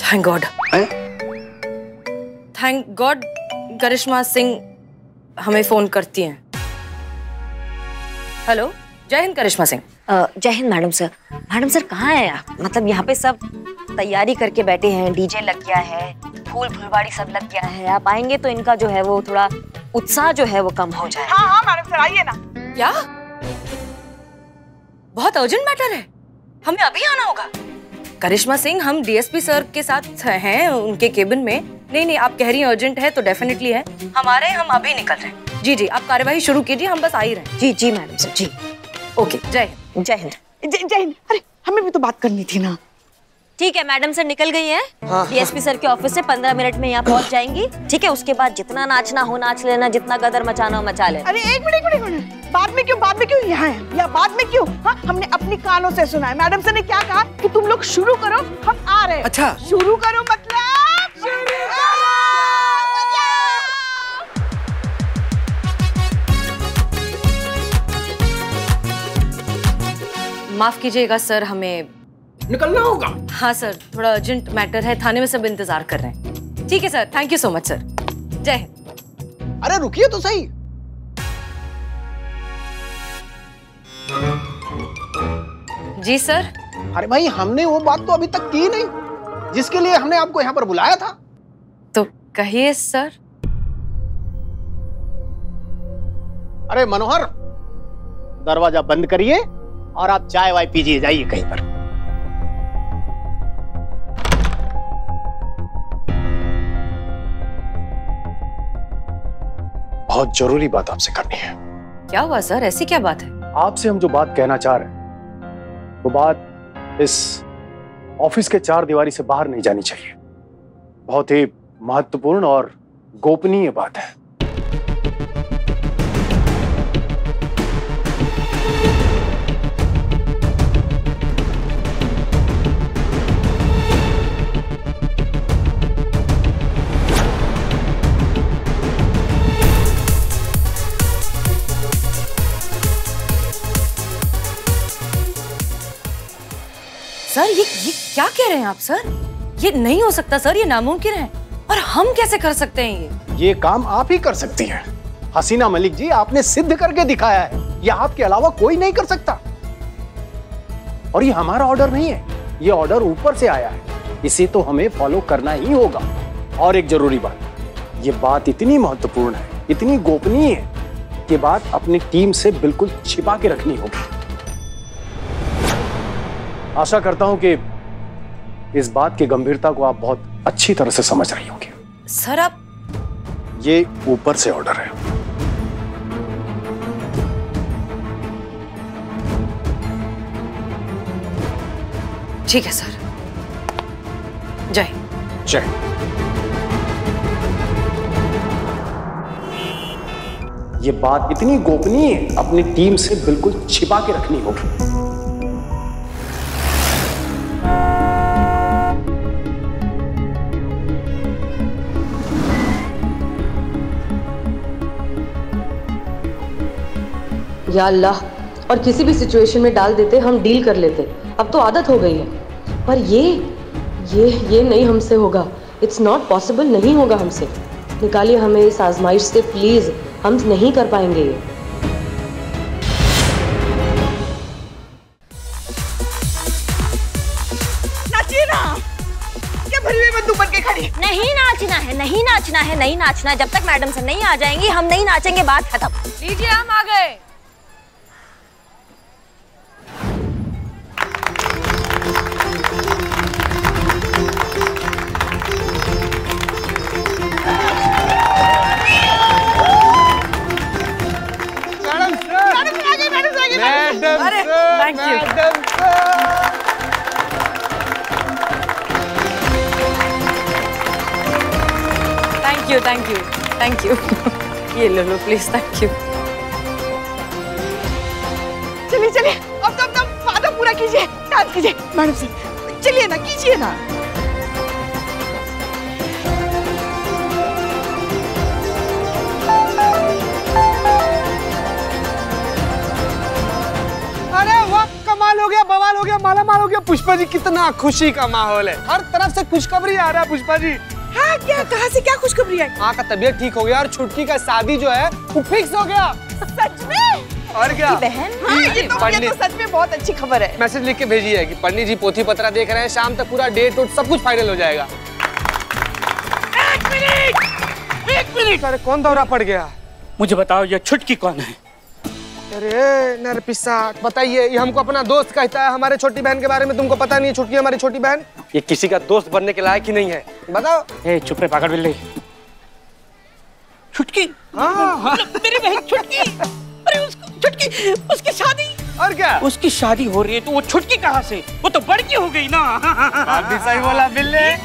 Thank god, thank god करिश्मा सिंह हमें फोन करती हैं। हेलो, जय हिंद करिश्मा सिंह। जय Hind madam sir. Madam sir कहाँ है आप? मतलब यहाँ पे सब तैयारी करके बैठे हैं, डीजे लग गया है, फूल फुलवाड़ी सब लग गया है। आप आएंगे तो इनका जो है वो थोड़ा उत्साह जो है वो कम हो जाए। हाँ हाँ मैडम सर आइए ना। क्या बहुत अर्जेंट मैटर है, हमें अभी आना होगा? करिश्मा सिंह हम डीएसपी सर के साथ हैं, उनके केबिन में। नहीं नहीं आप कह रही हैं अर्जेंट है तो डेफिनेटली है, हमारे हम अभी निकल रहे हैं। जी जी आप कार्यवाही शुरू कीजिए, हम बस आ ही रहे हैं। जी जी मैडम सर जी, ओके। जय हिंद। जय हिंद। जय हिंद। अरे हमें भी तो बात करनी थी ना। ठीक है मैडम सर निकल गई है, डीएसपी सर के ऑफिस से 15 मिनट में यहाँ पहुँच जाएंगी। ठीक है, उसके बाद जितना नाचना हो नाच लेना, जितना गदर मचाना हो मचा लेना। अरे एक मिनट, बाद में क्यों यहाँ है या बाद में क्यों? हाँ हमने अपनी कानों से सुना है, मैडम सर ने क्या कहा कि तुम लोग शुरू करो हम आ रहे हैं। अच्छा शुरू करो मतलब शुरू करो। माफ कीजिएगा सर हमें निकलना होगा। हाँ सर थोड़ा अर्जेंट मैटर है, थाने में सब इंतजार कर रहे हैं। ठीक है sir, thank you so much sir. जय हिंद। अरे रुकिए तो सही। जी सर। अरे भाई हमने वो बात तो अभी तक की नहीं जिसके लिए हमने आपको यहाँ पर बुलाया था। तो कहिए सर। अरे मनोहर दरवाजा बंद करिए और आप चाय वाय पीजिए, जाइए कहीं पर। बहुत जरूरी बात आपसे करनी है। क्या हुआ सर, ऐसी क्या बात है? आपसे हम जो बात कहना चाह रहे हैं वो बात इस ऑफिस के 4 दीवारी से बाहर नहीं जानी चाहिए। बहुत ही महत्वपूर्ण और गोपनीय बात है। सर ये क्या कह रहे हैं आप सर? ये नहीं हो सकता सर, ये नामुमकिन है। और हम कैसे कर सकते हैं ये काम? आप ही कर सकती हैं हसीना मलिक जी, आपने सिद्ध करके दिखाया है, यह आपके अलावा कोई नहीं कर सकता। और ये हमारा ऑर्डर नहीं है, ये ऑर्डर ऊपर से आया है, इसे तो हमें फॉलो करना ही होगा। और एक जरूरी बात, ये बात इतनी महत्वपूर्ण है, इतनी गोपनीय है कि बात अपनी टीम से बिल्कुल छिपा के रखनी होगी। आशा करता हूं कि इस बात की गंभीरता को आप बहुत अच्छी तरह से समझ रही होंगी। सर आप, ये ऊपर से ऑर्डर है। ठीक है सर। जय जय। ये बात इतनी गोपनीय है, अपनी टीम से बिल्कुल छिपा के रखनी होगी। या अल्लाह, और किसी भी सिचुएशन में डाल देते हम डील कर लेते, अब तो आदत हो गई है। पर ये नहीं हमसे होगा, इट्स नॉट पॉसिबल, नहीं होगा हमसे। निकालिए हमें इस आजमाइश से प्लीज, हम नहीं कर पाएंगे ये। नाचिए ना, क्या भरी हुई बंदूक बन के खड़ी। नहीं नाचना है, नहीं नाचना है, नहीं नाचना। जब तक मैडम सर नहीं आ जाएंगी हम नहीं नाचेंगे, बात खत्म। लीजिए हम आ गए। Thank you thank you. ये लो लो प्लीज, थैंक यू। चलिए चलिए अब तो अपना वादा पूरा कीजिए, डांस कीजिए मैडम से। चलिए ना, कीजिए ना। बवाल हो गया, माला माल हो गया। पुष्पा जी कितना खुशी का माहौल है, हर तरफ से खुशखबरी आ रहा है। पुष्पा जी हाँ, क्या कहाँ से क्या खुशखबरी है? माँ का तबीयत ठीक हो गया और छुटकी का शादी जो है वो फिक्स हो गया। सच में? और क्या बहन, हाँ, ये तो सच में बहुत अच्छी खबर है। मैसेज लिख के भेजी है कि पंडित जी पोथी पत्रा देख रहे हैं, शाम तक पूरा डेट और सब कुछ फाइनल हो जाएगा। एक मिनट, अरे कौन दौरा पड़ गया? मुझे बताओ ये छुटकी कौन है? अरे नरपिसा, बताइए, ये हमको अपना दोस्त कहता है। हमारे छोटी बहन के बारे में तुमको पता नहीं है? छुटकी हमारी छोटी बहन, ये किसी का दोस्त बनने के लायक ही नहीं है। बताओ। ए चुप रे पागल बिल्ली। छुटकी? हाँ। मेरी बहन छुटकी। अरे उसको छुटकी, उसकी शादी। और क्या उसकी शादी हो रही है तो वो छुटकी कहाँ से? वो तो बड़की हो गई ना। सही बोला बिल्ली।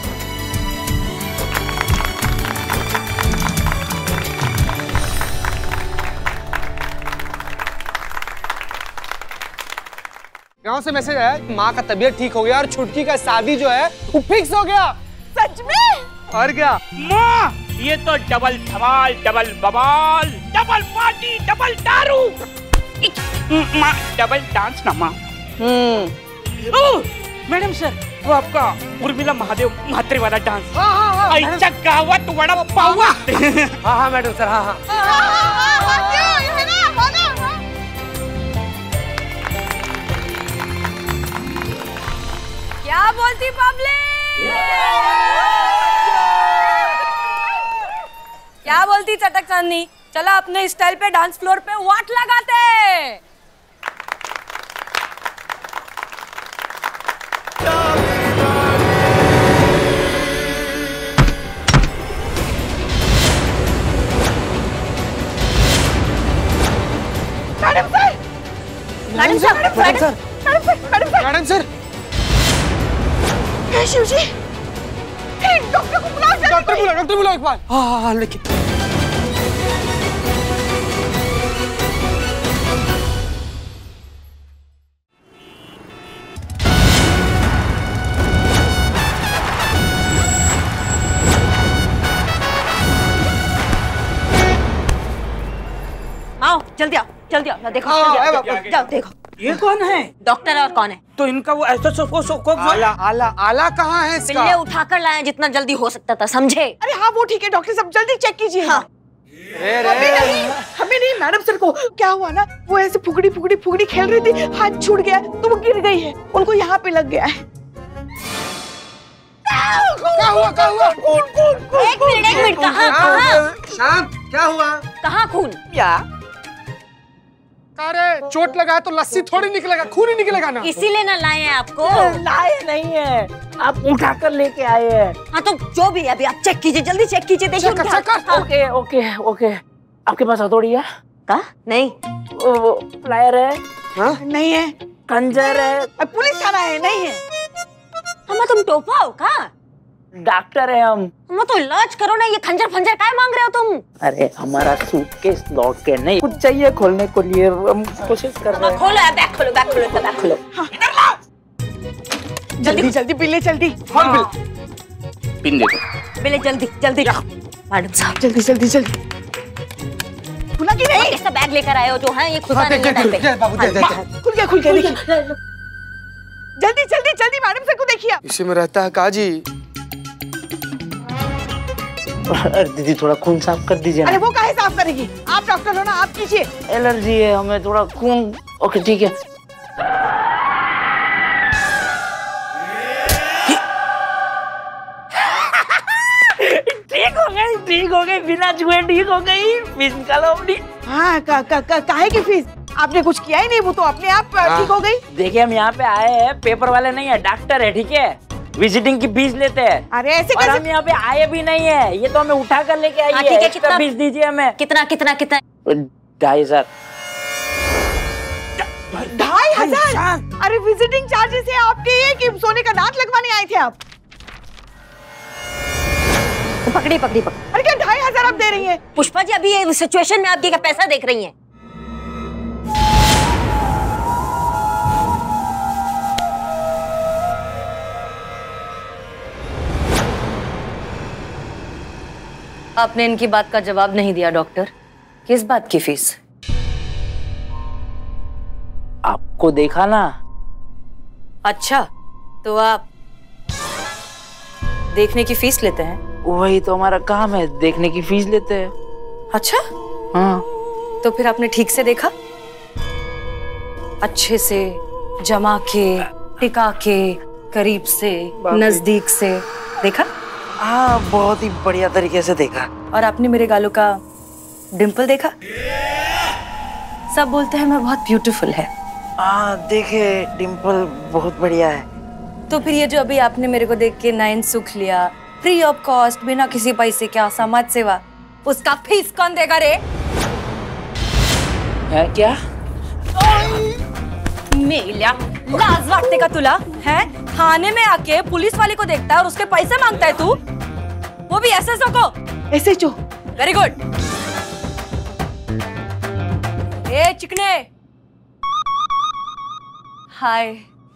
गांव से मैसेज आया कि माँ का तबीयत ठीक हो गया और छुटकी का शादी जो है वो फिक्स हो गया। सच में? और क्या माँ, ये तो डबल धमाल, डबल बवाल, डबल पार्टी, डबल दारू। माँ डबल डांस ना माँ। ओह मैडम सर, वो आपका उर्मिला महादेव म्हात्रे वाला डांस। हाँ हाँ हाँ, ऐसा गावत वड़ा पावा। हाँ हाँ मैडम सर, हाँ हाँ। क्या बोलती पब्लिक? क्या बोलती चटक चांदनी? चला अपने स्टाइल पे डांस फ्लोर पे वाट लगाते। Madam sir Shiv ji, doctor को बुलाओ, डॉक्टर बुलाओ एक बार। हाँ, लेकिन आओ जल्दी आओ, देखो। ये कौन है? डॉक्टर और कौन है? तो इनका वो ऐसा आला कहाँ है इसका? पिल्ले उठाकर लाए जितना जल्दी हो सकता था, समझे? अरे हाँ वो ठीक है, डॉक्टर साहब जल्दी चेक कीजिए। हाँ। हमें नहीं मैडम सर को क्या हुआ ना, वो ऐसे फुगड़ी खेल रही थी, हाथ छूट गया तो वो गिर गई है, उनको यहाँ पे लग गया है। कहाँ खून? क्या अरे चोट लगा तो लस्सी थोड़ी निकलेगा, खून ही निकलेगा ना, इसीलिए ना लाए हैं आपको। लाए नहीं है, आप उठा कर लेके आए हैं। हाँ तो जो भी, अभी आप चेक कीजिए, जल्दी चेक कीजिए, देखिए। ओके। आपके पास हथौड़ी है? का नहीं, वो प्लायर है? हाँ? नहीं है। खंजर है? पुलिस थाना है? नहीं है। हम तुम टोपा हो का? डॉक्टर है हम तो इलाज करो ना, ये खंजर फंजर काय मांग रहे हो तुम? अरे हमारा सूटकेस लॉक के नहीं, कुछ चाहिए खोलने को लिए, हम कोशिश कर रहे हैं। खोलो, बैग खोलो। हाँ। इधर लाओ जल्दी बिल्ले, जल्दी पिन दे दो बिल्ले, जल्दी मैडम साहब, जल्दी। खुला कि नहीं? कैसा बैग लेकर आए हो जो है? ये खुला नहीं है। खुल गया, जल्दी मैडम सर को देखिए। इसी में रहता है काजी। दीदी थोड़ा खून साफ कर दीजिए। अरे वो काहे साफ करेगी, आप डॉक्टर हो ना, आप कीजिए। एलर्जी है हमें, थोड़ा खून। ओके ठीक है। ठीक हो गई, बिना छुए ठीक हो गई। फीस निकालो अपनी। हाँ काहे की फीस? आपने कुछ किया ही नहीं, वो तो अपने आप ठीक हो गई। देखिए हम यहाँ पे आए हैं, पेपर वाले नहीं है, डॉक्टर है, ठीक है, विजिटिंग की बीज लेते हैं। अरे ऐसे कैसे? हम यहाँ पे आए भी नहीं है, ये तो हमें उठा कर लेके आई है। कितना बीज दीजिए हमें? कितना? 2,500। अरे विजिटिंग चार्जेस है आपके, ये कि सोने का दांत लगवाने आए थे आप? पकड़ी। अरे क्या 2,500 आप दे रही है? पुष्पा जी अभी ये सिचुएशन में आपके पैसा देख रही है। आपने इनकी बात का जवाब नहीं दिया डॉक्टर। किस बात की फीस? आपको देखा ना, अच्छा, तो आप देखने की फीस लेते हैं? वही तो हमारा काम है, देखने की फीस लेते हैं। अच्छा? हाँ। तो फिर आपने ठीक से देखा? अच्छे से, जमा के, टिका के, करीब से, नजदीक से देखा? हाँ, बहुत ही बढ़िया तरीके से देखा। और आपने मेरे गालों का डिम्पल देखा? सब बोलते हैं मैं बहुत ब्यूटीफुल है। हाँ, देखे डिम्पल बहुत बढ़िया है। तो फिर ये जो अभी आपने मेरे को देख के 9 सुख लिया, फ्री ऑफ कॉस्ट, बिना किसी पैसे के, समाज सेवा, उसका फीस कौन देगा रे? है क्या मेला लाज वाटने का तुला है? थाने में आके पुलिस वाले को देखता है और उसके पैसे मांगता है तू, वो भी एसएचओ को? एसएचओ, very good. ए चिकने, हाय।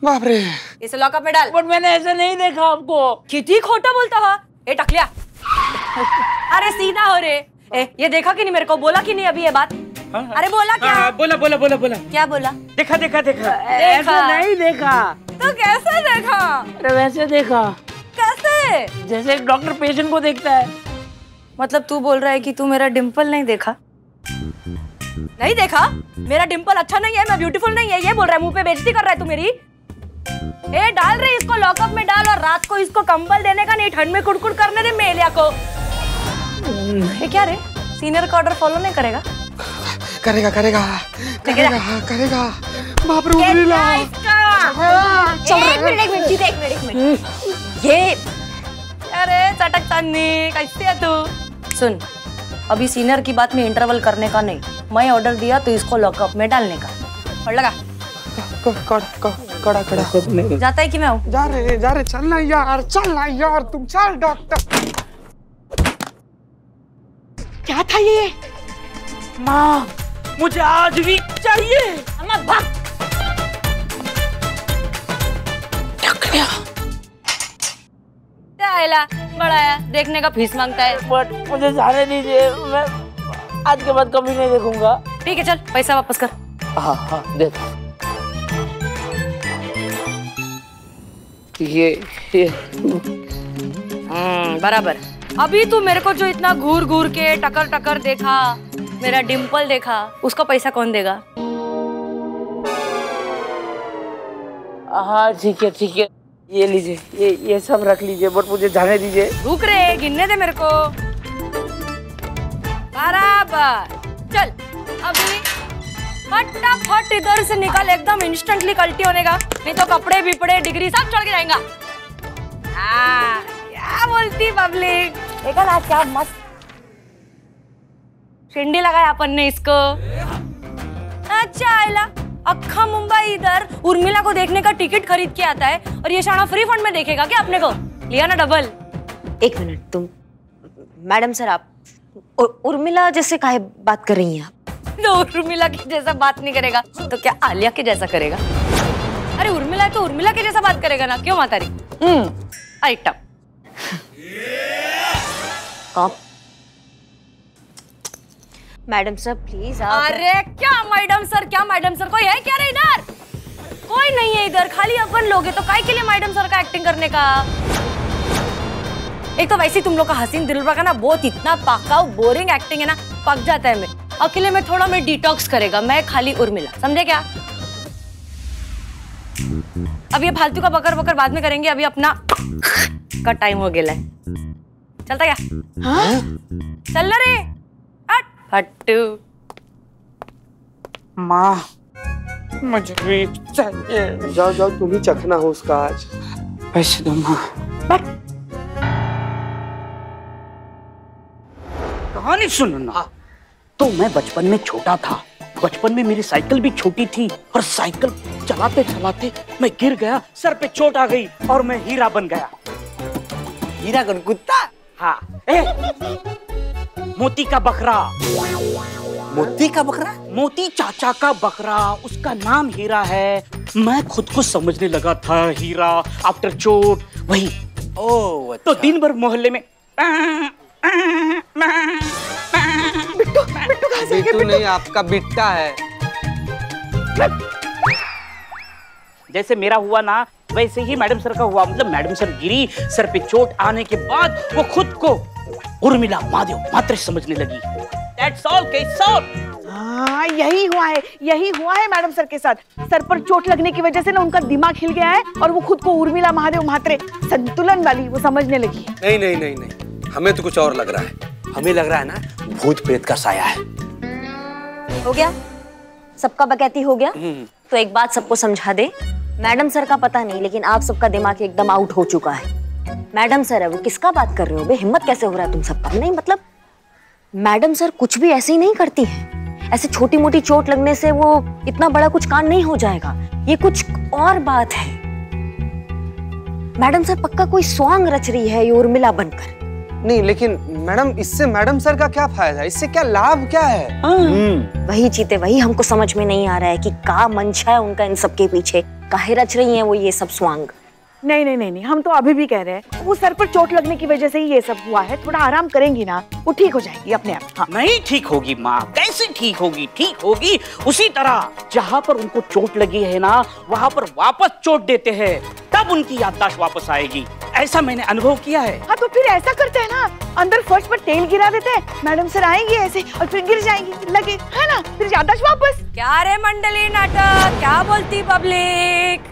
बाप रे, इसे लॉकअप में डाल। बट मैंने ऐसे नहीं देखा आपको। कितनी खोटा बोलता है। ए टकलिया, अरे सीधा हो रे। ए, ये देखा कि नहीं मेरे को? बोला कि नहीं अभी ये बात? हाँ, अरे बोला क्या? हाँ, बोला बोला बोला बोला। क्या बोला? देखा देखा देखा। ऐसा नहीं देखा। तो कैसे देखा? अरे वैसे देखा। कैसे? जैसे एक डॉक्टर पेशेंट को देखता है। मतलब तू बोल रहा है कि तू मेरा डिम्पल नहीं देखा? नहीं देखा? मेरा डिम्पल अच्छा नहीं है, मैं ब्यूटीफुल नहीं है, ये बोल रहा है? मुँह पे बेइज्जती कर रहा है तू मेरी। ए डाल रही, इसको लॉकअप में डाल, और रात को इसको कंबल देने का नहीं, ठंड में कुड़कुड़ करने दे मेलिया को। ये क्या रे, सीनियर का ऑर्डर फॉलो नहीं करेगा? करेगा करेगा करेगा करेगा। बाप रे, एक मिनट ये, अरे चटक चांदनी कैसे है तू? सुन, अभी सीनियर की बात में इंटरवल करने का नहीं, मैं ऑर्डर दिया तो इसको लॉकअप में डालने का। और लगा कड़ा कड़ा जाता है कि मैं हूँ? जा रहे चल ना यार तुम चल। डॉक्टर, क्या था ये? माँ, मुझे आज भी चाहिए। भाग। बड़ा है, देखने का फीस मांगता है। बट मुझे जाने दीजिए, मैं आज के बाद कभी नहीं देखूंगा। ठीक है, चल पैसा वापस कर। हाँ, देख ये। बराबर। अभी तू मेरे को जो इतना घूर के टकर देखा, मेरा डिम्पल देखा, उसका पैसा कौन देगा? हाँ ठीक है, ये लीजिए, ये सब रख लीजिए, बट मुझे जाने दीजिए। रुक रहे, गिनने दे मेरे को। बराबर, चल अभी फटाफट इधर से निकल, एकदम इंस्टेंटली कल्टी होने का, नहीं तो कपड़े बिपड़े डिग्री सब चढ़ के जाएगा। क्या बोलती पब्लिक, देखा ना क्या मस्त शिंडी लगाया अपन ने इसको। अच्छा आयला, अक्खा मुंबई इधर उर्मिला को देखने का टिकट खरीद के आता है, और ये शाना फ्री फंड में देखेगा क्या अपने को? लिया ना डबल। एक मिनट, तुम मैडम सर, आप उर्मिला जैसे काहे बात कर रही हैं आप? तो उर्मिला के जैसा बात नहीं करेगा तो क्या आलिया के जैसा करेगा? अरे उर्मिला है तो उर्मिला के जैसा बात करेगा ना, क्यों मातारी? मैडम सर प्लीज आप। अरे क्या मैडम सर कोई है क्या रे इधर? कोई नहीं है इधर, खाली अपन लोग हैं, तो काहे के लिए मैडम सर का एक्टिंग करने का? एक तो वैसे तुम लोग का हसीन दिलवा का ना बहुत इतना पाका बोरिंग एक्टिंग है ना, पक जाता है। मैं अकेले में थोड़ा मैं डिटॉक्स करेगा, मैं खाली उर्मिला, समझे क्या? अब ये फालतू का बकर बाद में करेंगे, अभी अपना का टाइम हो गया। चलता क्या? हाँ? चल रे हट्टू। माँ मुझे भी चाहिए। जाओ तुम ही चखना हो उसका आज। पैसे दो माँ। कहानी सुनो ना। तो मैं बचपन में छोटा था, बचपन में मेरी साइकिल भी छोटी थी, और साइकिल चलाते चलाते मैं गिर गया, सर पे चोट आ गई, और मैं हीरा बन गया। हीरा गन कुत्ता? हाँ। मोती का बकरा, मोती चाचा का बकरा, उसका नाम हीरा है। मैं खुद को समझने लगा था हीरा आफ्टर चोट, वही। ओह अच्छा। तो दिन भर मोहल्ले में बिट्टू नहीं, आपका बिट्टा है। जैसे मेरा हुआ ना, वैसे ही मैडम सर का हुआ, मतलब मैडम सर गिरी, सर पे चोट आने के बाद वो खुद को उर्मिला महादेव मात्र समझने लगी। That's all, case solved। हाँ, यही हुआ है मैडम सर के साथ। सर पर चोट लगने की वजह से ना उनका दिमाग हिल गया है और वो खुद को उर्मिला महादेव म्हात्रे संतुलन वाली वो समझने लगी है। नहीं नहीं नहीं नहीं, हमें तो कुछ और लग रहा है। हमें लग रहा है ना भूत प्रेत का साया है। हो गया, सबका बकैती हो गया। तो एक बात सबको समझा दे, मैडम सर का पता नहीं लेकिन आप सबका दिमाग एकदम आउट हो चुका है। मैडम सर है वो, किसका बात कर रहे हो बे? हिम्मत कैसे हो रहा है तुम सबका? नहीं मतलब मैडम सर कुछ भी ऐसे ही नहीं करती है। ऐसे छोटी मोटी चोट लगने से वो इतना बड़ा कुछ कांड नहीं हो जाएगा, ये कुछ और बात है। मैडम सर पक्का कोई सॉन्ग रच रही है ये उर्मिला बनकर। नहीं लेकिन मैडम, इससे मैडम सर का क्या फायदा, इससे क्या लाभ क्या है? वही चीते, वही हमको समझ में नहीं आ रहा है कि क्या मंशा है उनका इन सबके पीछे, काहे रच रही हैं वो ये सब स्वांग। नहीं नहीं नहीं नहीं, हम तो अभी भी कह रहे हैं वो सर पर चोट लगने की वजह से ही ये सब हुआ है। थोड़ा आराम करेंगी ना वो ठीक हो जाएगी अपने आप। हाँ। नहीं ठीक होगी माँ, कैसे ठीक होगी? ठीक होगी उसी तरह जहाँ पर उनको चोट लगी है ना वहाँ पर वापस चोट देते हैं, तब उनकी याददाश्त वापस आएगी। ऐसा मैंने अनुभव किया है। हाँ तो फिर ऐसा करते हैं ना, अंदर फर्श पर तेल गिरा देते हैं, मैडम सर आएंगी ऐसे और फिर गिर जाएंगी लगे, है ना, फिर याददाश्त वापस। क्या रे मंडली नाटक, क्या बोलती पब्लिक?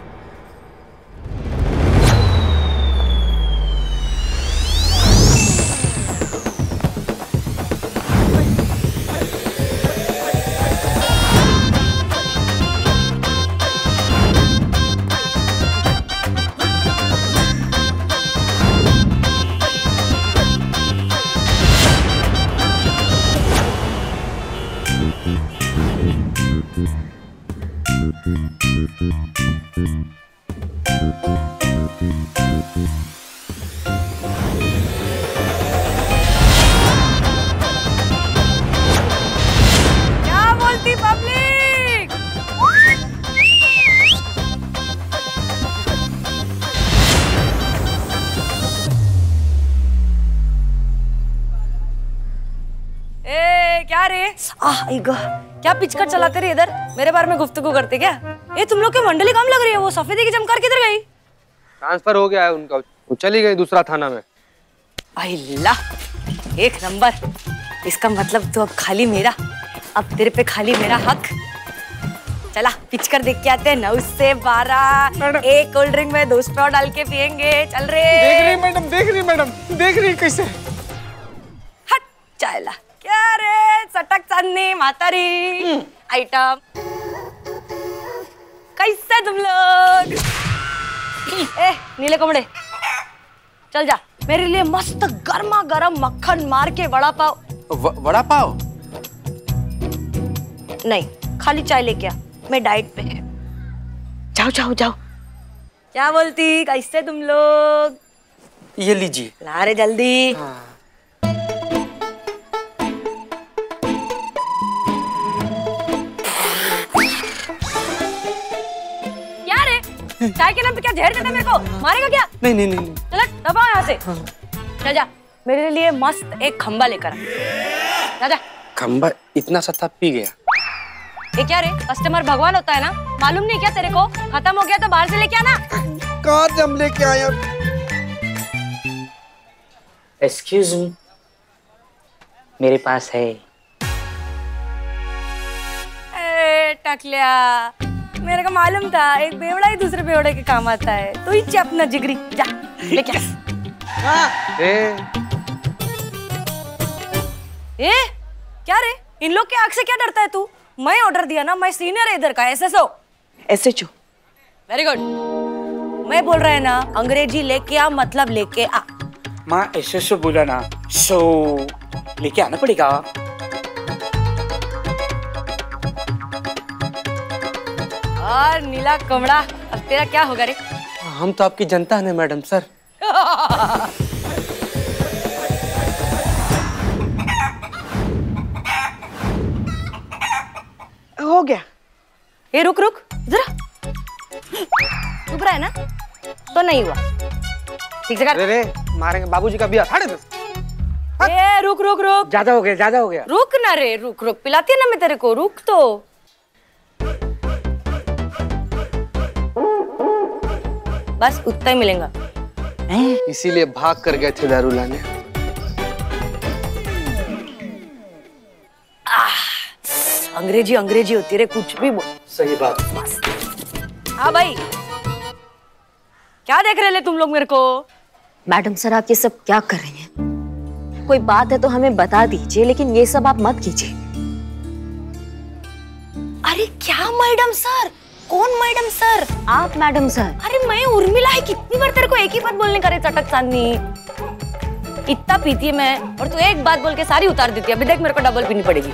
क्या पिचकर चला कर इधर मेरे बारे में गुफ्तगू करते क्या? ये तुम लोग के मंडली कम लग रही है। वो सफेदी की जमकार किधर गई? ट्रांसफर हो गया है उनका, वो चली गई दूसरा थाना में। अल्लाह, एक नंबर। इसका मतलब तो अब खाली मेरा, अब तेरे पे खाली मेरा हक। चला पिचकर देख के आते हैं। 9 से 12 एक कोल्ड ड्रिंक में 2 स्ट्रॉ डाल के पियेंगे। चल रे। देख रही मैडम, देख रही मैडम, देख रही कैसे। हट चला। सटक चांदनी मातारी आइटम, कैसे तुम लोग? ए नीले कमड़े, चल जा मेरे लिए मस्त गर्मा गर्म मक्खन मार के वड़ा पाव। वड़ा पाव नहीं, खाली चाय लेके आ, मैं डाइट पे है। जाओ जाओ जाओ। क्या बोलती, कैसे तुम लोग? ये लीजिए। ला रे जल्दी। हाँ। चाय के नाम पे क्या जहर देता है मेरे को? मारेगा क्या? नहीं नहीं नहीं, चल दबाओ यहाँ से। हाँ। चल जा मेरे लिए मस्त एक खंबा लेकर आ। जा। खंबा इतना सस्ता पी गया। ये क्या रे, कस्टमर भगवान होता है ना, मालूम नहीं क्या तेरे को? खत्म हो गया तो बाहर से लेके आना। कहाँ से हम लेके आया? एक्सक्यूज मी, मेरे पास है। ए टकलिया, मेरे को मालूम था एक बेवड़ा ही दूसरे बेवड़े के काम आता है। तो ही अपना जिगरी जा लेके आ। ए क्या रे, इन लोग के आँख से क्या डरता है तू? मैं ऑर्डर दिया ना, मैं सीनियर है इधर का, एसएचओ। वेरी गुड, मैं बोल रहा है ना अंग्रेजी लेके आ, मतलब लेके आ। माँ एसएचओ बोला ना, सो लेके आना पड़ेगा। और नीला कमड़ा, अब तेरा क्या होगा रे? हम तो आपकी जनता है मैडम सर। हो गया। ये रुक रुक जरा, रुक रहा है ना तो नहीं हुआ ठीक से कर। अरे मारेंगे बाबूजी का बिया। ए रुक रुक रुक, ज्यादा हो गया, ज्यादा हो गया। रुक ना रे, रुक रुक, पिलाती है ना मैं तेरे को, रुक तो। बस उतना ही मिलेगा। इसीलिए भाग कर गए थे दारू लाने। अंग्रेजी अंग्रेजी होती रे, कुछ भी बोल। सही बात। हाँ भाई, क्या देख रहे ले तुम लोग मेरे को? मैडम सर आप ये सब क्या कर रही हैं? कोई बात है तो हमें बता दीजिए, लेकिन ये सब आप मत कीजिए। अरे क्या मैडम सर? कौन मैडम सर? आप मैडम सर। अरे मैं उर्मिला है, कितनी बार तेरे को एक ही बात बोलने का रे चटक चांदनी। इतना पीती है मैं और तू एक बात बोल के सारी उतार देती है। अभी देख मेरे को डबल पीनी पड़ेगी।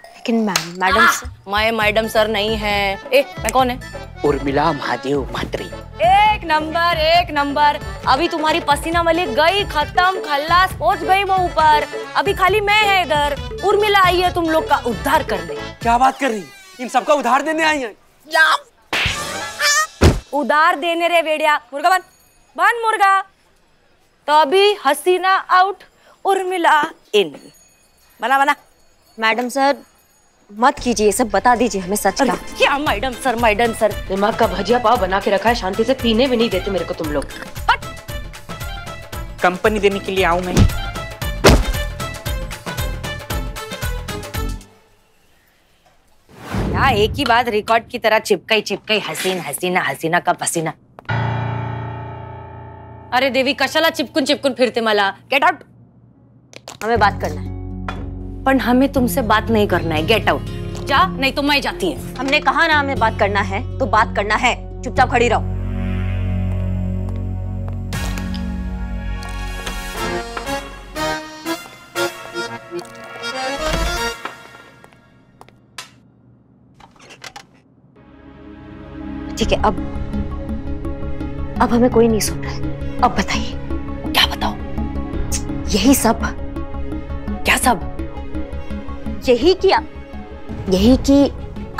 लेकिन मैडम सर। मैं मैडम सर नहीं है। ए मैं कौन है? उर्मिला महादेव म्हात्रे। एक नंबर एक नंबर। अभी तुम्हारी पसीना मलिक गई, खत्म खल्लास, पहुंच गई वो ऊपर। अभी खाली मैं है इधर। उर्मिला आई है तुम लोग का उद्धार करने। क्या बात कर रही, इन सबका उधार देने आई है? उधार देने रे बेड़िया। मुर्गा बन बन मुर्गा। तो अभी हसीना आउट उर्मिला इन। बना बना। मैडम सर मत कीजिए, सब बता दीजिए हमें सच का। क्या मैडम सर मैडम सर? दिमाग का भजिया पाव बना के रखा है, शांति से पीने भी नहीं देते मेरे को तुम लोग। कंपनी देने के लिए आऊं मैं। या एक ही बात रिकॉर्ड की तरह चिपकाई चिपकाई, हसीन हसीना हसीना का पसीना। अरे देवी कशाला चिपकून चिपकून फिरते मला। Get out. हमें बात करना है। पर हमें तुमसे बात नहीं करना है। Get out. जा नहीं तो मैं जाती है। हमने कहा ना हमें बात करना है तो बात करना है, चुपचाप खड़ी रहो। ठीक है, अब हमें कोई नहीं सुन रहा है। अब बताइए। क्या बताओ? यही सब। क्या सब? यही कि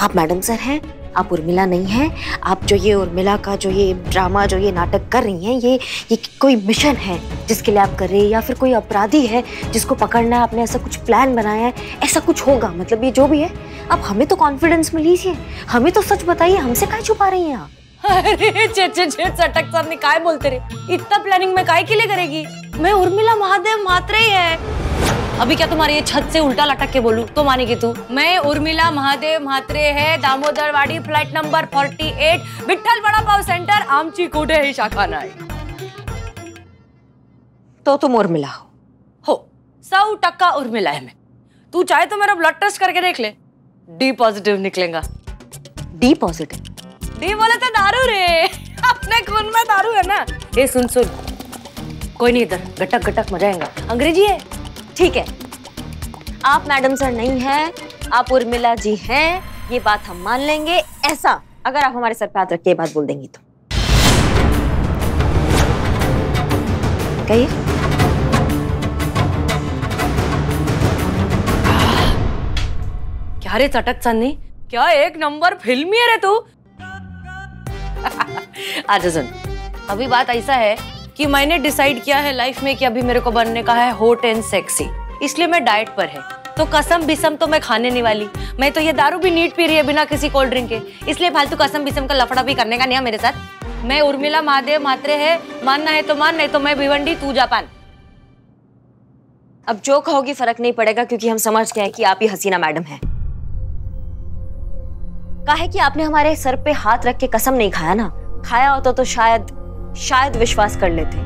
आप मैडम सर हैं, आप उर्मिला नहीं हैं। आप जो ये उर्मिला का जो ये ड्रामा जो ये नाटक कर रही हैं, ये कोई मिशन है जिसके लिए आप कर रही हैं, या फिर कोई अपराधी है जिसको पकड़ना है, आपने ऐसा कुछ प्लान बनाया है, ऐसा कुछ होगा। मतलब ये जो भी है, आप हमें तो कॉन्फिडेंस में लीजिए, हमें तो सच बताइए, हमसे काहे छुपा रही हैं आप? अरे चटक साहब ने काहे बोलते रहे, इतना प्लानिंग में काहे के लिए करेगी? मैं उर्मिला महादेव म्हात्रे ही है। अभी क्या तुम्हारे ये छत से उल्टा लटक के बोलूं तो मानेगी तू? मैं उर्मिला महादेव म्हात्रे है, Damodarwadi flat number 48, Vitthal Vada Pav centre, आमची कोठे ही शाखा नाई। तो तुम उर्मिला हो? 100% उर्मिला है मैं। तू चाहे तो मेरा ब्लड टेस्ट करके देख ले, डी पॉजिटिव निकलेगा। D positive? डी बोले तो दारू रे, अपने खून में दारू है ना। ये सुन कोई नहीं, इधर गटक गटक मजाएगा। अंग्रेजी है ठीक है। आप मैडम सर नहीं हैं, आप उर्मिला जी हैं, ये बात हम मान लेंगे। ऐसा अगर आप हमारे सर पे हाथ रख के ये बात बोल देंगी तो कहिए। क्या रे चटक चांदनी, क्या एक नंबर फिल्मी है रे तू। अच्छा सुन, अभी बात ऐसा है कि मैंने डिसाइड किया है लाइफ में कि अभी मेरे को बनने का है हॉट एंड सेक्सी, इसलिए मैं डाइट पर है, तो कसम बिसम तो मैं खाने नहीं वाली। मैं तो ये दारू भी नीट पी रही है बिना किसी कोल्ड ड्रिंक के, इसलिए फालतू कसम बिसम का लफड़ा भी करने का नहीं है मेरे साथ। मैं उर्मिला महादेव म्हात्रे है, मानना है तो मान, नहीं तो मैं भिवंडी तू जापान। अब जो कहोगी फर्क नहीं पड़ेगा, क्योंकि हम समझ गए कि आप ही हसीना मैडम है। काहे कि आपने हमारे सर पे हाथ रख के कसम नहीं खाया ना, खाया होता तो शायद विश्वास कर लेते।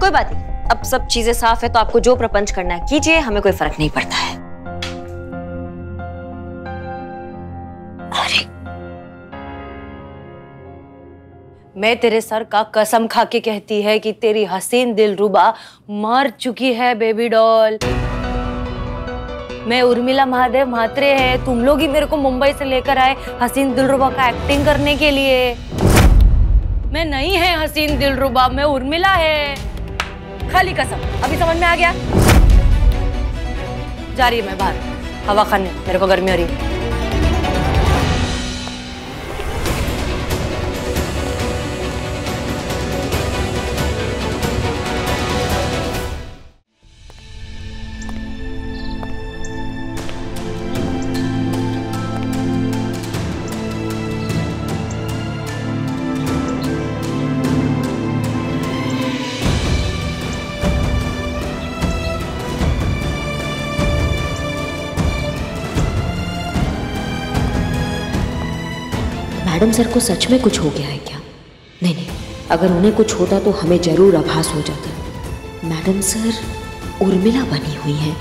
कोई बात नहीं, अब सब चीजें साफ है, तो आपको जो प्रपंच करना है कीजिए, हमें कोई फर्क नहीं पड़ता है। अरे मैं तेरे सर का कसम खा के कहती है कि तेरी हसीन दिलरुबा मर चुकी है बेबी डॉल। मैं उर्मिला महादेव म्हात्रे है, तुम लोग ही मेरे को मुंबई से लेकर आए हसीन दिलरुबा का एक्टिंग करने के लिए। मैं नहीं है हसीन दिलरुबा, मैं उर्मिला है, खाली कसम। अभी समझ में आ गया? जा रही है मैं बाहर हवा खाने, मेरे को गर्मी हो रही है। मैडम सर को सच में कुछ हो गया है क्या? नहीं नहीं, अगर उन्हें कुछ होता तो हमें जरूर आभास हो जाता। मैडम सर उर्मिला बनी हुई हैं,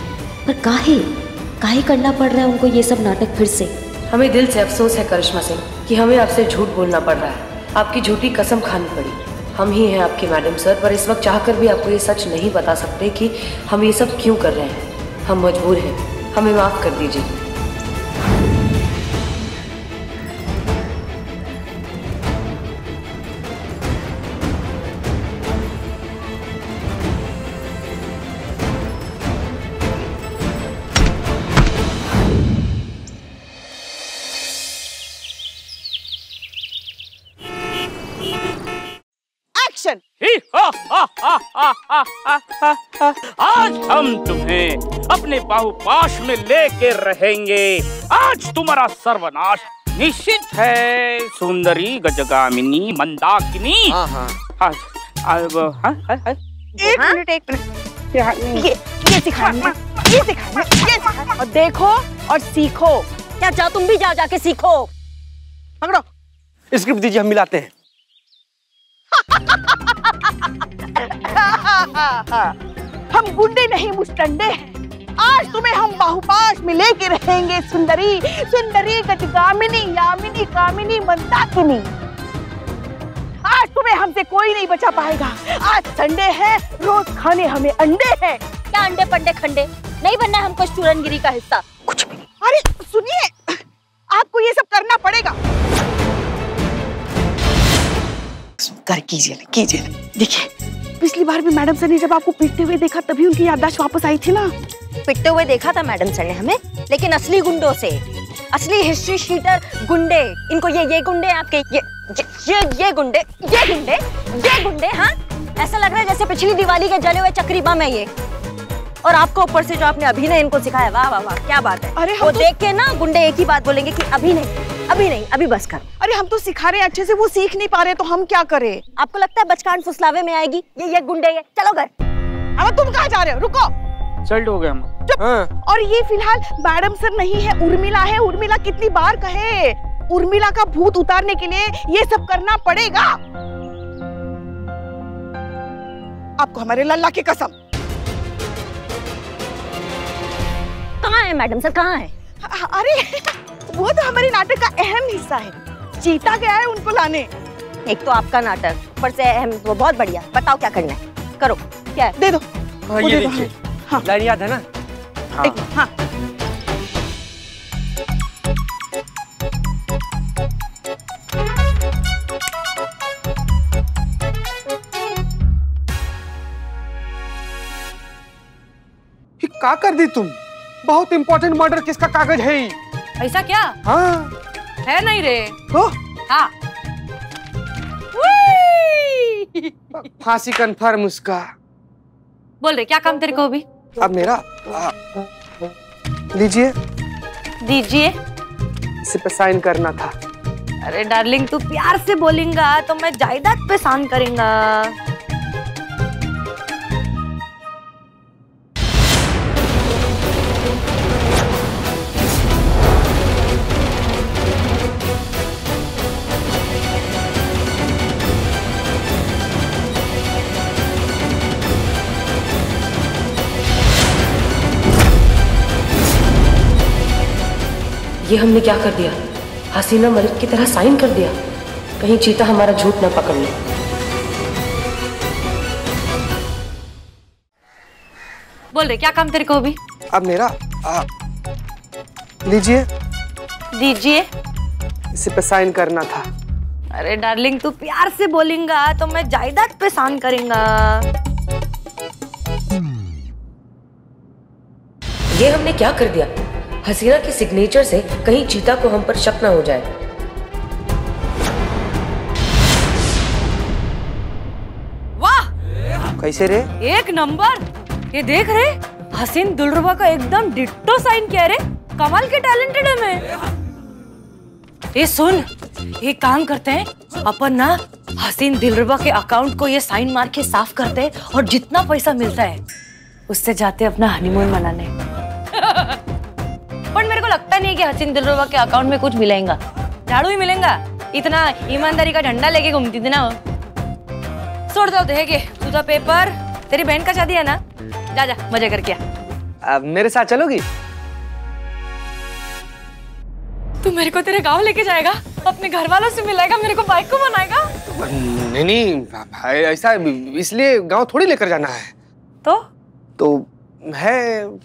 पर काहे करना पड़ रहा है उनको ये सब नाटक फिर से? हमें दिल से अफसोस है करिश्मा सिंह कि हमें आपसे झूठ बोलना पड़ रहा है, आपकी झूठी कसम खानी पड़ी। हम ही हैं आपके मैडम सर, पर इस वक्त चाहकर भी आपको ये सच नहीं बता सकते कि हम ये सब क्यों कर रहे हैं। हम मजबूर हैं, हमें माफ़ कर दीजिए। आज हम तुम्हें अपने बाहुपाश में लेके रहेंगे। आज तुम्हारा सर्वनाश निश्चित है सुंदरी गजगामिनी मंदाकिनी। एक मिनट ये सिखाना और देखो और सीखो। क्या जाओ, तुम भी जाओ, जाके सीखो। पकड़ो स्क्रिप्ट दीजिए, हम मिलाते हैं। हम गुंडे नहीं मुस्तंडे हैं। आज तुम्हें हम बाहुपाश में लेके रहेंगे सुंदरी गजगामिनी यामिनी कामिनी मंदाकिनी। आज तुम्हें हमसे कोई नहीं बचा पाएगा। आज संडे है, रोज खाने हमें अंडे हैं। क्या अंडे पंडे खंडे नहीं बनना हमको चूरनगिरी का हिस्सा कुछ भी। अरे सुनिए, आपको ये सब करना पड़ेगा। कीजिए। देखिए, पिछली बार भी मैडम सर ने जब आपको पीटते हुए देखा तभी उनकी याददाश्त वापस आई थी ना। पीटते हुए देखा था मैडम सर ने हमें, लेकिन असली गुंडों से। असली हिस्ट्री शीटर गुंडे, इनको ये गुंडे आपके, ये गुंडे। हाँ, ऐसा लग रहा है जैसे पिछली दिवाली के जले हुए चक्री बम है ये। और आपको ऊपर से जो आपने अभी ने इनको सिखाया, वाह वाह वाह, क्या बात है। अरे वो देख के ना गुंडे एक ही बात बोलेंगे कि अभी नहीं, अभी बस करो। अरे हम तो सिखा रहे हैं अच्छे से, वो सीख नहीं पा रहे तो हम क्या करें? आपको लगता है बचकान फुसलावे में आएगी? ये गुंडे है। चलो घर। अब तुम कहाँ जा रहे हो? रुको। चल हो गए हम। हाँ। और ये फिलहाल मैडम सर नहीं है, उर्मिला है। उर्मिला कितनी बार कहे, उर्मिला का भूत उतारने के लिए ये सब करना पड़ेगा आपको। हमारे लल्ला की कसम। कहाँ है मैडम सर, कहाँ है? अरे वो तो हमारे नाटक का अहम हिस्सा है। चीता गया है उनको लाने। एक तो आपका नाटक, ऊपर से अहम, वो बहुत बढ़िया। बताओ क्या करना है, करो। क्या है? दे दो, ये दे दो। हाँ। लाइन याद है ना? हाँ। हाँ। क्या कर दी तुम? बहुत इंपॉर्टेंट मर्डर केस का कागज है ऐसा क्या? हाँ। है नहीं रे। हाँ। फांसी कंफर्म उसका। बोल रहे, क्या काम तेरे को भी? अब मेरा दीजिए इस पे साइन करना था। अरे डार्लिंग, तू प्यार से बोलेगा तो मैं जायदाद पे साइन करेंगा। ये हमने क्या कर दिया? हसीना मलिक की तरह साइन कर दिया। कहीं चीता हमारा झूठ ना पकड़ ले। बोल रहे, क्या काम तेरे को भी? अब मेरा दीजिए इस पे साइन करना था। अरे डार्लिंग, तू प्यार से बोलेगा तो मैं जायदाद पे साइन करेंगा। ये हमने क्या कर दिया? हसीना के सिग्नेचर से कहीं चीता को हम पर शक ना हो जाए। वाह, कैसे रे? एक नंबर। ये देख रहे, हसीन दुलरुबा का एकदम डिट्टो साइन किया रे। कमाल के टैलेंटेड है मैं। ये सुन, ये काम करते हैं अपन ना, हसीन दिलरुबा के अकाउंट को ये साइन मार के साफ करते हैं और जितना पैसा मिलता है उससे जाते अपना हनीमून मनाने। पर मेरे को लगता नहीं है कि हसीन दिलरुबा के अकाउंट में कुछ मिलेगा। झाड़ू ही मिलेगा। इतना ईमानदारी का झंडा लेके घूमती थी ना। छोड़ जाओ है कि तू तो पेपर, तेरी बहन का शादी है ना, जा जा मजे करके आ। मेरे साथ चलोगी? तू मेरे को तेरे गांव लेके जाएगा, अपने घर वालों से मिलाएगा, मेरे को बाइक को बनाएगा? नहीं नहीं, ऐसा इसलिए गांव थोड़ी लेकर जाना है। तो है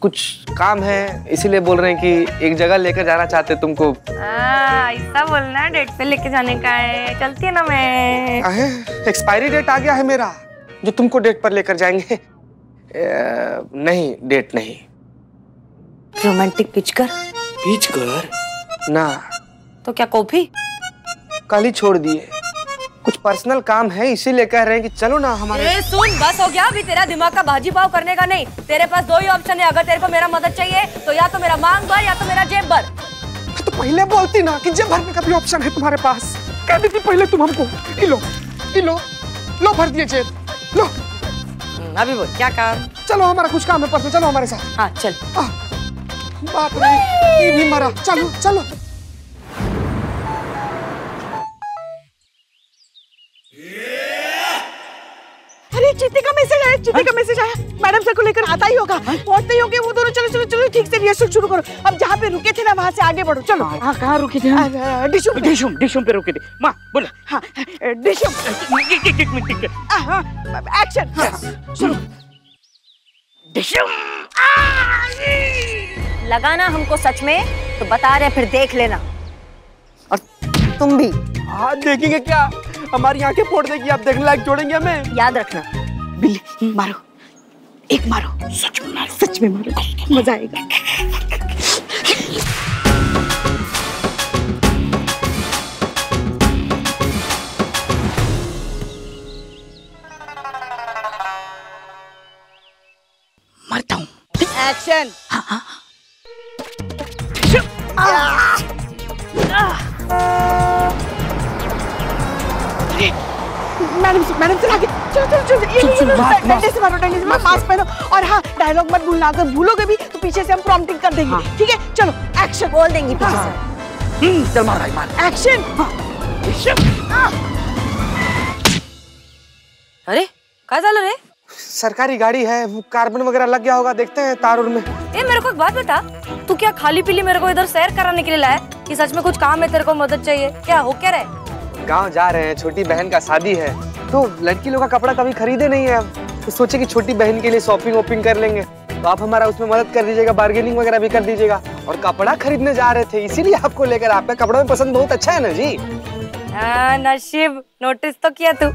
कुछ काम है, इसीलिए बोल रहे हैं कि एक जगह लेकर जाना चाहते तुमको। ऐसा बोलना, डेट पे लेके जाने का है। चलती है ना मैं। एक्सपायरी डेट आ गया है मेरा, जो तुमको डेट पर लेकर जाएंगे। नहीं डेट नहीं, रोमांटिक पिचकर। पिचकर ना तो क्या कॉफी? कल ही छोड़ दिए, कुछ पर्सनल काम है इसीलिए कह रहे हैं कि चलो ना हमारे। ए सुन, बस हो गया अभी तेरा दिमाग का भाजी पाव करने का। नहीं, तेरे पास दो ही ऑप्शन है। अगर तेरे को मेरा मदद चाहिए तो या तो मेरा मांग भर या तो मेरा जेब भर। तो पहले बोलती ना कि जेब भरने का भी ऑप्शन है तुम्हारे पास, कह देती पहले तुम हमको। लो भर दिए जेब, लो। अभी बोल क्या काम? चलो हमारा कुछ काम है पर्सनल, चलो हमारे साथ। हाँ चल। बाप रे ये भी मरा, चलो चलो। चित्ती का मैसेज आया, चित्ती का मैसेज आया। मैडम सर को लेकर आता ही होगा, पहुंचते ही होंगे वो दोनों। चलो चलो चलो, ठीक से रिहर्सल शुरू करो। अब जहाँ पे रुके थे ना वहाँ से आगे बढ़ो। चलो कहाँ रुके थे? डिशुम पे रुके थे। माँ बोला। हाँ डिशुम। एक्शन शुरू। डिशुम लगाना हमको सच में तो बता रहे, फिर देख लेना। और तुम भी हाथ देखेंगे क्या? हमारी आंखें फोड़ देगी, आप देखने लायक छोड़ेंगे हमें, याद रखना। बिल्ली मारो, एक मारो, सच में मारो, मजा आएगा। मरता हूँ। एक्शन। मैडम चल आगे, चलो डंडे से मारो, डंडे से मारो, मास्क पहनो। और हाँ डायलॉग मत भूलना, अगर भूलोगे भी तो पीछे से हम प्रॉम्प्टिंग कर देंगे। हाँ। ठीक है चलो एक्शन। बोल देंगे पीछे से। चल मार भाई मार। एक्शन। अरे क्या चल रहा है? सरकारी गाड़ी है, कार्बन वगैरह लग गया होगा, देखते हैं तार में। ए मेरे को एक बात बता, तू क्या खाली पीली मेरे को इधर सैर कराने के लिए लाया कि सच में कुछ काम है, तेरे को मदद चाहिए? क्या हो क्या रहा है? गांव जा रहे हैं, छोटी बहन का शादी है तो लड़की लोग का कपड़ा कभी खरीदे नहीं है, तो सोचे कि छोटी बहन के लिए शॉपिंग वॉपिंग कर लेंगे, तो आप हमारा उसमें मदद कर दीजिएगा, बार्गेनिंग वगैरह भी कर दीजिएगा। और कपड़ा खरीदने जा रहे थे इसीलिए आपको लेकर। आपका कपड़ा में पसंद बहुत अच्छा है ना जी। नसीब नोटिस तो किया तू,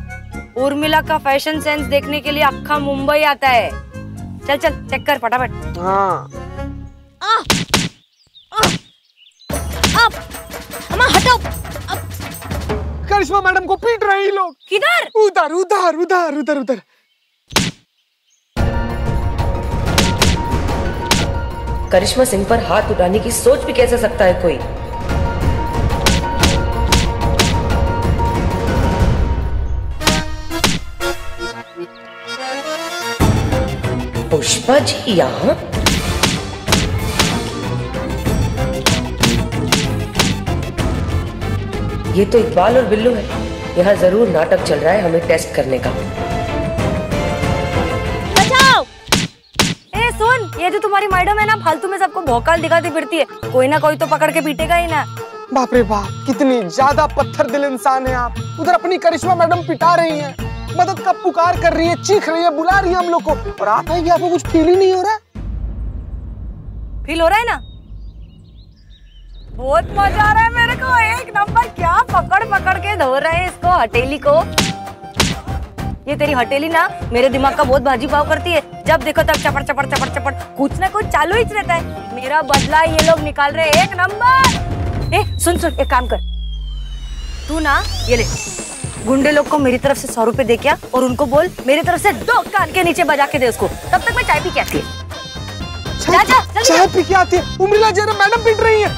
उर्मिला का फैशन सेंस देखने के लिए अक्खा मुंबई आता है। चल चल चेक कर फटाफट। हाँ करिश्मा मैडम को पीट रहे हैं लोग। किधर? उधर उधर उधर उधर उधर। करिश्मा सिंह पर हाथ उठाने की सोच भी कैसे सकता है कोई? पुष्पा जी यहाँ? ये तो इकबाल और बिल्लू है, यहाँ जरूर नाटक चल रहा है हमें टेस्ट करने का। बचाओ! ए सुन, ये जो तुम्हारी मैडम है ना, फालतू में सबको भौकाल दिखाती फिरती है, कोई ना कोई तो पकड़ के पीटेगा ही ना। बाप रे बाप, कितनी ज्यादा पत्थर दिल इंसान है आप। उधर अपनी करिश्मा मैडम पिटा रही है, मदद का पुकार कर रही है, चीख रही है, बुला रही है हम लोग को, और आप है कि आपको कुछ फील ही नहीं हो रहा? फील हो रहा है ना, बहुत मजा आ रहा है मेरे को, एक नंबर। क्या पकड़ पकड़ के धो रहे हैं इसको, हथेली को। ये तेरी हथेली ना मेरे दिमाग का बहुत भाजी पाव करती है, जब देखो तब चपड़ चपड़ चपड़ चपड़ कुछ ना कुछ चालू ही रहता है। मेरा बदला ये लोग निकाल रहे हैं, एक नंबर। ए सुन सुन, एक काम कर तू ना, ये ले गुंडे लोग को मेरी तरफ से 100 रुपए दे क्या, और उनको बोल मेरी तरफ से 2 कान के नीचे बजा के दे उसको, तब तक मैं चाय पी के आती है। चाय पी के आती है। उर्मिला जरा मैडम पीट रही है।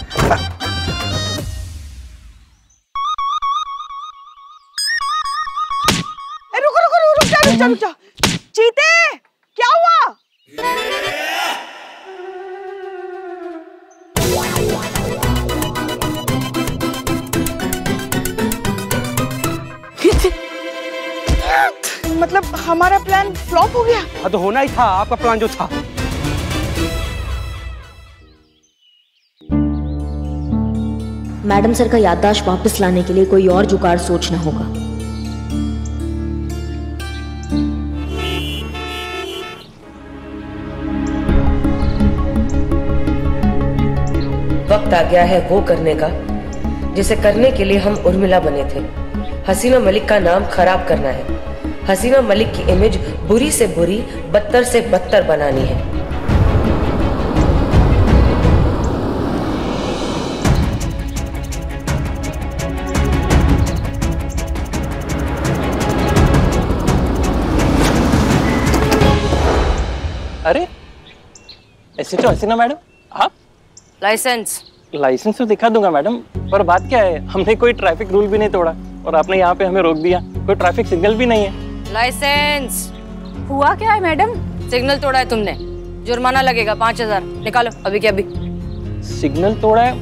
रुको रुको रुको रुको, चीते क्या हुआ? मतलब हमारा प्लान फ्लॉप हो गया? हाँ तो होना ही था, आपका प्लान जो था। मैडम सर का याददाश्त वापस लाने के लिए कोई और जुगाड़ सोचना होगा। वक्त आ गया है वो करने का जिसे करने के लिए हम उर्मिला बने थे। हसीना मलिक का नाम खराब करना है, हसीना मलिक की इमेज बुरी से बुरी, बदतर से बदतर बनानी है। अरे ऐसे तो हसीना मैडम, आप लाइसेंस तो दिखा दूंगा मैडम, पर बात क्या है, हमने कोई ट्रैफिक रूल भी नहीं तोड़ा और आपने यहाँ पे हमें रोक दिया। कोई ट्रैफिक सिग्नल भी नहीं है। लाइसेंस हुआ क्या है मैडम? सिग्नल तोड़ा है तुमने, जुर्माना लगेगा 5000। निकालो अभी के अभी। सिग्नल तोड़ा है?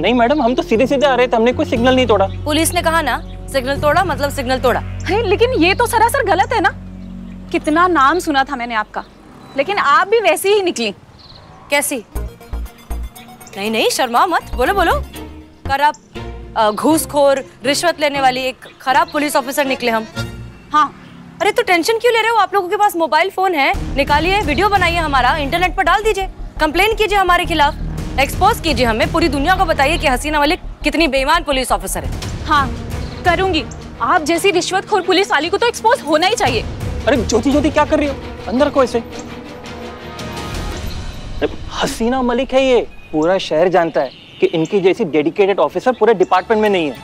नहीं मैडम, हम तो सीधे सीधे आ रहे थे, हमने कोई सिग्नल नहीं तोड़ा। पुलिस ने कहा ना सिग्नल तोड़ा मतलब सिग्नल तोड़ा। लेकिन ये तो सरासर गलत है ना। कितना नाम सुना था मैंने आपका, लेकिन आप भी वैसी ही निकली। कैसी? नहीं नहीं शर्मा मत, बोलो बोलो। खराब, घूसखोर, रिश्वत लेने वाली एक खराब पुलिस ऑफिसर निकले हम। हाँ अरे तो टेंशन क्यों ले रहे हो, आप लोगों के पास मोबाइल फोन है, निकालिए वीडियो बनाइए, हमारा इंटरनेट पर डाल दीजिए, कंप्लेन कीजिए हमारे खिलाफ, एक्सपोज कीजिए हमें, पूरी दुनिया को बताइए कि हसीना मलिक कितनी बेईमान पुलिस ऑफिसर है। हाँ करूंगी, आप जैसी रिश्वतखोर पुलिस वाली को तो एक्सपोज होना ही चाहिए। अरे ज्योति ज्योति क्या कर रही हो, अंदर को ऐसे। हसीना मलिक है ये, पूरा शहर जानता है कि इनकी जैसी डेडिकेटेड ऑफिसर पूरे डिपार्टमेंट में नहीं है।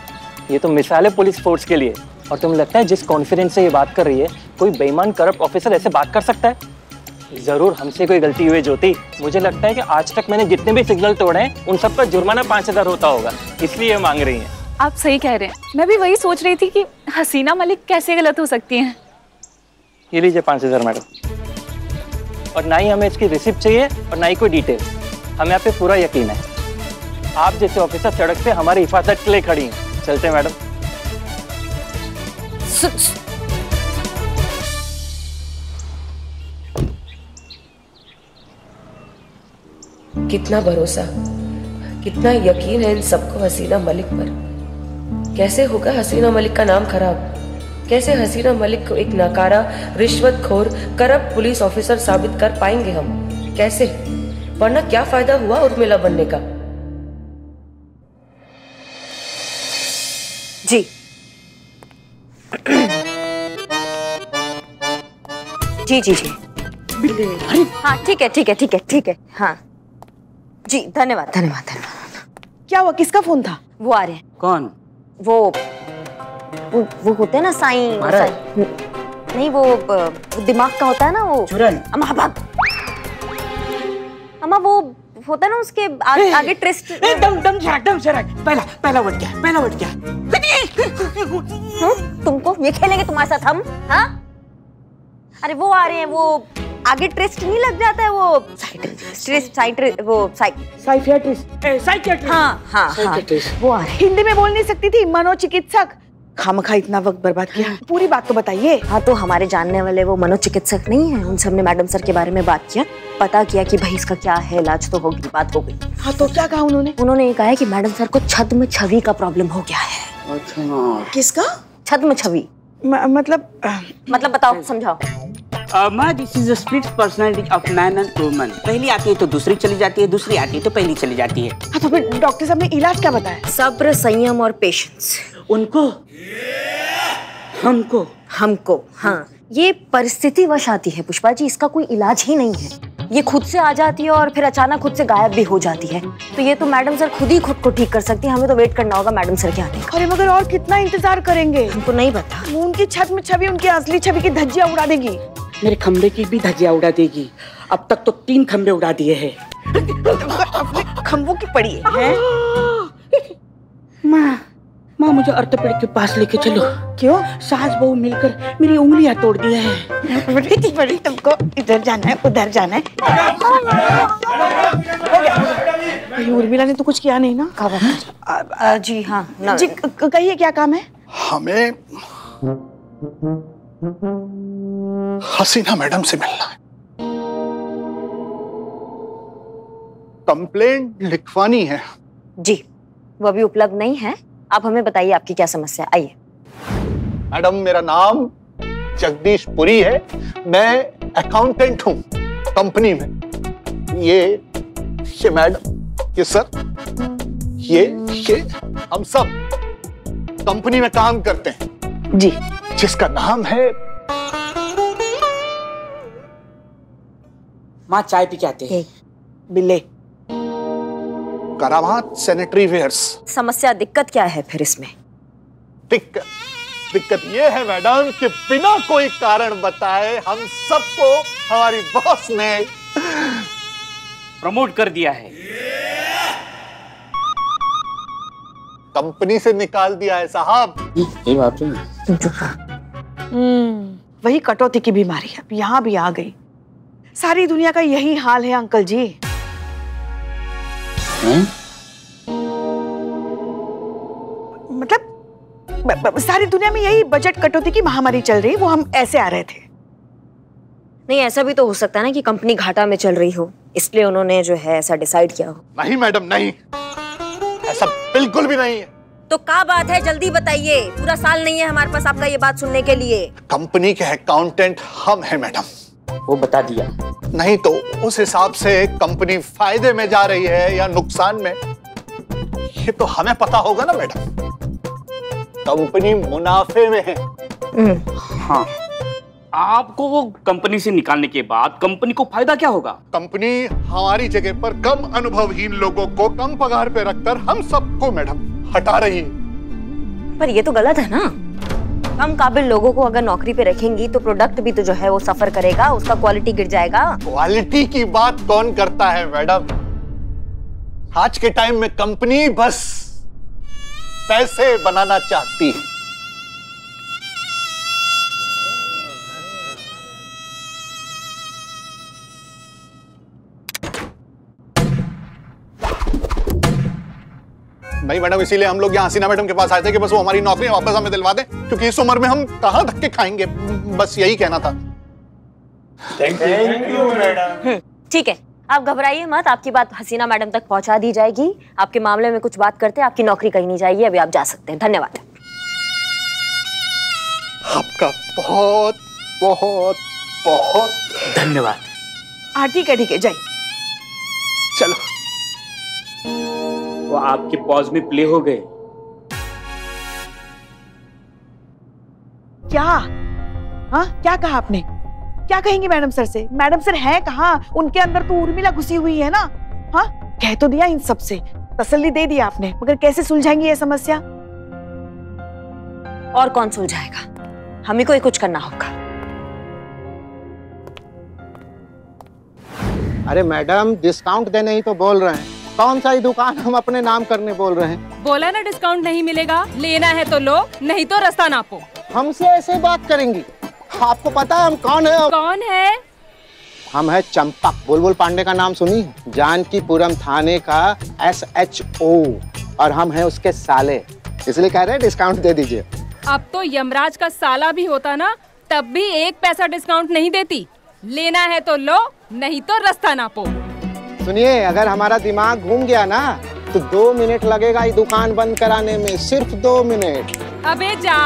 ये तो मिसाल है पुलिस फोर्स के लिए। और तुम्हें लगता है जिस कॉन्फिडेंस से ये बात कर रही है, कोई बेईमान करप्ट ऑफिसर ऐसे बात कर सकता है? जरूर हमसे कोई गलती हुई ज्योति। मुझे लगता है कि आज तक मैंने जितने भी सिग्नल तोड़े हैं उन सब का जुर्माना 5000 होता होगा, इसलिए मांग रही है। आप सही कह रहे हैं, मैं भी वही सोच रही थी कि हसीना मलिक कैसे गलत हो सकती है। ये लीजिए 5000 मैडम, और ना ही हमें इसकी रिसिप्ट चाहिए और ना ही कोई डिटेल। हमें आप पे पूरा यकीन है, आप जैसे ऑफिसर सड़क पे हमारी हिफाजत के लिए खड़ी हैं। चलते हैं मैडम। कितना भरोसा, कितना यकीन है इन सबको हसीना मलिक पर। कैसे होगा हसीना मलिक का नाम खराब? कैसे हसीना मलिक को एक नाकारा, रिश्वतखोर, करप्ट पुलिस ऑफिसर साबित कर पाएंगे हम? कैसे? वरना क्या फायदा हुआ उर्मिला बनने का। जी जी जी जी हाँ ठीक है ठीक है ठीक है ठीक है हाँ जी धन्यवाद धन्यवाद धन्यवाद। क्या हुआ, किसका फोन था? वो आ रहे हैं। कौन? वो होते हैं ना साईं। नहीं वो दिमाग का होता है ना वो चुरन। अम्मा वो होता ना उसके आगे ट्रिस्ट। दम शरक पहला वट क्या? तुमको ये खेलेंगे तुम्हारे साथ हम? हाँ अरे वो आ रहे हैं, वो आगे ट्रिस्ट नहीं लग जाता है वो साइकियाट्रिस्ट। हाँ वो आ रहे हैं। हिंदी में बोल नहीं सकती थी, मनोचिकित्सक। खामखा इतना वक्त बर्बाद किया। पूरी बात तो बताइए। हाँ तो हमारे जानने वाले वो मनोचिकित्सक नहीं है, उनसे हमने मैडम सर के बारे में बात किया, पता किया कि भाई इसका क्या है इलाज, तो होगी बात हो गई। हाँ तो क्या कहा उन्होंने? उन्होंने ये कहा है कि मैडम सर को छद्म छवि का प्रॉब्लम हो गया है। अच्छा किसका? छद्म छवि मतलब बताओ समझाओ। This is the split personality of man and woman, पहली आती है तो दूसरी चली जाती है, दूसरी आती है तो पहली चली जाती है। हाँ तो फिर डॉक्टर साहब ने इलाज क्या बताया? सब्र, संयम और पेशेंस। उनको हमको हाँ ये परिस्थिति वश आती है पुष्पा जी, इसका कोई इलाज ही नहीं है। ये खुद से आ जाती है और फिर अचानक खुद से गायब भी हो जाती है, तो ये तो मैडम सर खुद ही खुद को ठीक कर सकती है, हमें तो वेट करना होगा मैडम सर के आने का। अरे मगर और कितना इंतजार करेंगे? हमको नहीं पता। उनकी छद्म छवि उनकी असली छवि की धज्जियां उड़ा देगी। मेरे खम्भे की भी धज्जियां उड़ा देगी। अब तक तो 3 खम्भे उड़ा दिए है। खम्भों की पड़ी है। माँ मुझे अर्थपेड के पास लेके चलो। क्यों? सास बहू मिलकर मेरी उंगलियां तोड़ दी है। बड़ी तुमको इधर जाना है उधर जाना है। उर्मिला ने तो कुछ किया नहीं ना? जी हाँ जी कहिए क्या काम है? हमें हसीना मैडम से मिलना है, कंप्लेंट लिखवानी है। जी वो अभी उपलब्ध नहीं है, आप हमें बताइए आपकी क्या समस्या, आइए। मैडम मेरा नाम जगदीश पुरी है, मैं अकाउंटेंट हूँ कंपनी में। ये मैडम, ये सर, ये हम सब कंपनी में काम करते हैं जी, जिसका नाम है। माँ चाय पी के आते हैं। बिल्ले करामात सैनिटरी वेयर्स। समस्या दिक्कत क्या है फिर इसमें? दिक्कत ये है मैडम कि बिना कोई कारण बताए हम सबको हमारी बॉस ने प्रमोट कर दिया है, कंपनी से निकाल दिया है साहब। ये बात वही कटौती की बीमारी अब यहाँ भी आ गई। सारी दुनिया का यही हाल है अंकल जी। मतलब सारी दुनिया में यही बजट कटौती की महामारी चल रही, वो हम ऐसे आ रहे थे। नहीं ऐसा भी तो हो सकता है ना कि कंपनी घाटा में चल रही हो, इसलिए उन्होंने जो है ऐसा डिसाइड किया हो। नहीं मैडम नहीं, ऐसा बिल्कुल भी नहीं है। तो क्या बात है जल्दी बताइए, पूरा साल नहीं है हमारे पास आपका ये बात सुनने के लिए। कंपनी के अकाउंटेंट हम हैं मैडम। वो बता दिया। नहीं तो उस हिसाब से कंपनी फायदे में जा रही है या नुकसान में, ये तो हमें पता होगा ना मैडम। कंपनी मुनाफे में है। हाँ, आपको वो कंपनी से निकालने के बाद कंपनी को फायदा क्या होगा? कंपनी हमारी जगह पर कम अनुभवहीन लोगों को कम पगार पे रखकर हम सबको मैडम हटा रही है। पर ये तो गलत है ना, कम काबिल लोगों को अगर नौकरी पे रखेंगी तो प्रोडक्ट भी तो जो है वो सफर करेगा, उसका क्वालिटी गिर जाएगा। क्वालिटी की बात कौन करता है मैडम, आज के टाइम में कंपनी बस पैसे बनाना चाहती है। नहीं मैडम, इसीलिए हम लोग यहाँ हसीना मैडम के पास आए थे कि बस वो हमारी नौकरी वापस हमें दिलवा दें, क्योंकि इस उम्र में हम कहाँ धक्के खाएंगे, बस यही कहना था। Thank you madam. ठीक है आप घबराइए मत, आपकी बात हसीना मैडम तक पहुँचा दी जाएगी। आपके मामले में कुछ बात करते हैं, आपकी नौकरी कहीं नहीं जाएगी, अभी आप जा सकते हैं। धन्यवाद। आपका बहुत बहुत बहुत धन्यवाद। हाँ ठीक है जाइए। चलो वो आपके पॉज में प्ले हो गए क्या? हाँ क्या कहा आपने? क्या कहेंगी मैडम सर से? मैडम सर हैं कहाँ? उनके अंदर तो उर्मिला घुसी हुई है ना। हाँ कह तो दिया, इन सब से तसल्ली दे दी आपने, मगर कैसे सुलझाएंगी ये समस्या? और कौन सुलझाएगा, हम ही को ही कुछ करना होगा। अरे मैडम डिस्काउंट देने ही तो बोल रहे हैं, कौन सा ही दुकान हम अपने नाम करने बोल रहे हैं। बोला ना डिस्काउंट नहीं मिलेगा, लेना है तो लो नहीं तो रास्ता नापो। हमसे ऐसे बात करेंगी? आपको पता है हम कौन है? कौन है? हम है चंपक। बुलबुल पांडे का नाम सुनी? जानकीपुरम थाने का SHO, और हम हैं उसके साले, इसलिए कह रहे हैं डिस्काउंट दे दीजिए। अब तो यमराज का साला भी होता ना तब भी एक पैसा डिस्काउंट नहीं देती। लेना है तो लो नहीं तो रास्ता नापो। सुनिए अगर हमारा दिमाग घूम गया ना तो 2 मिनट लगेगा ये दुकान बंद कराने में, सिर्फ 2 मिनट। अबे जा,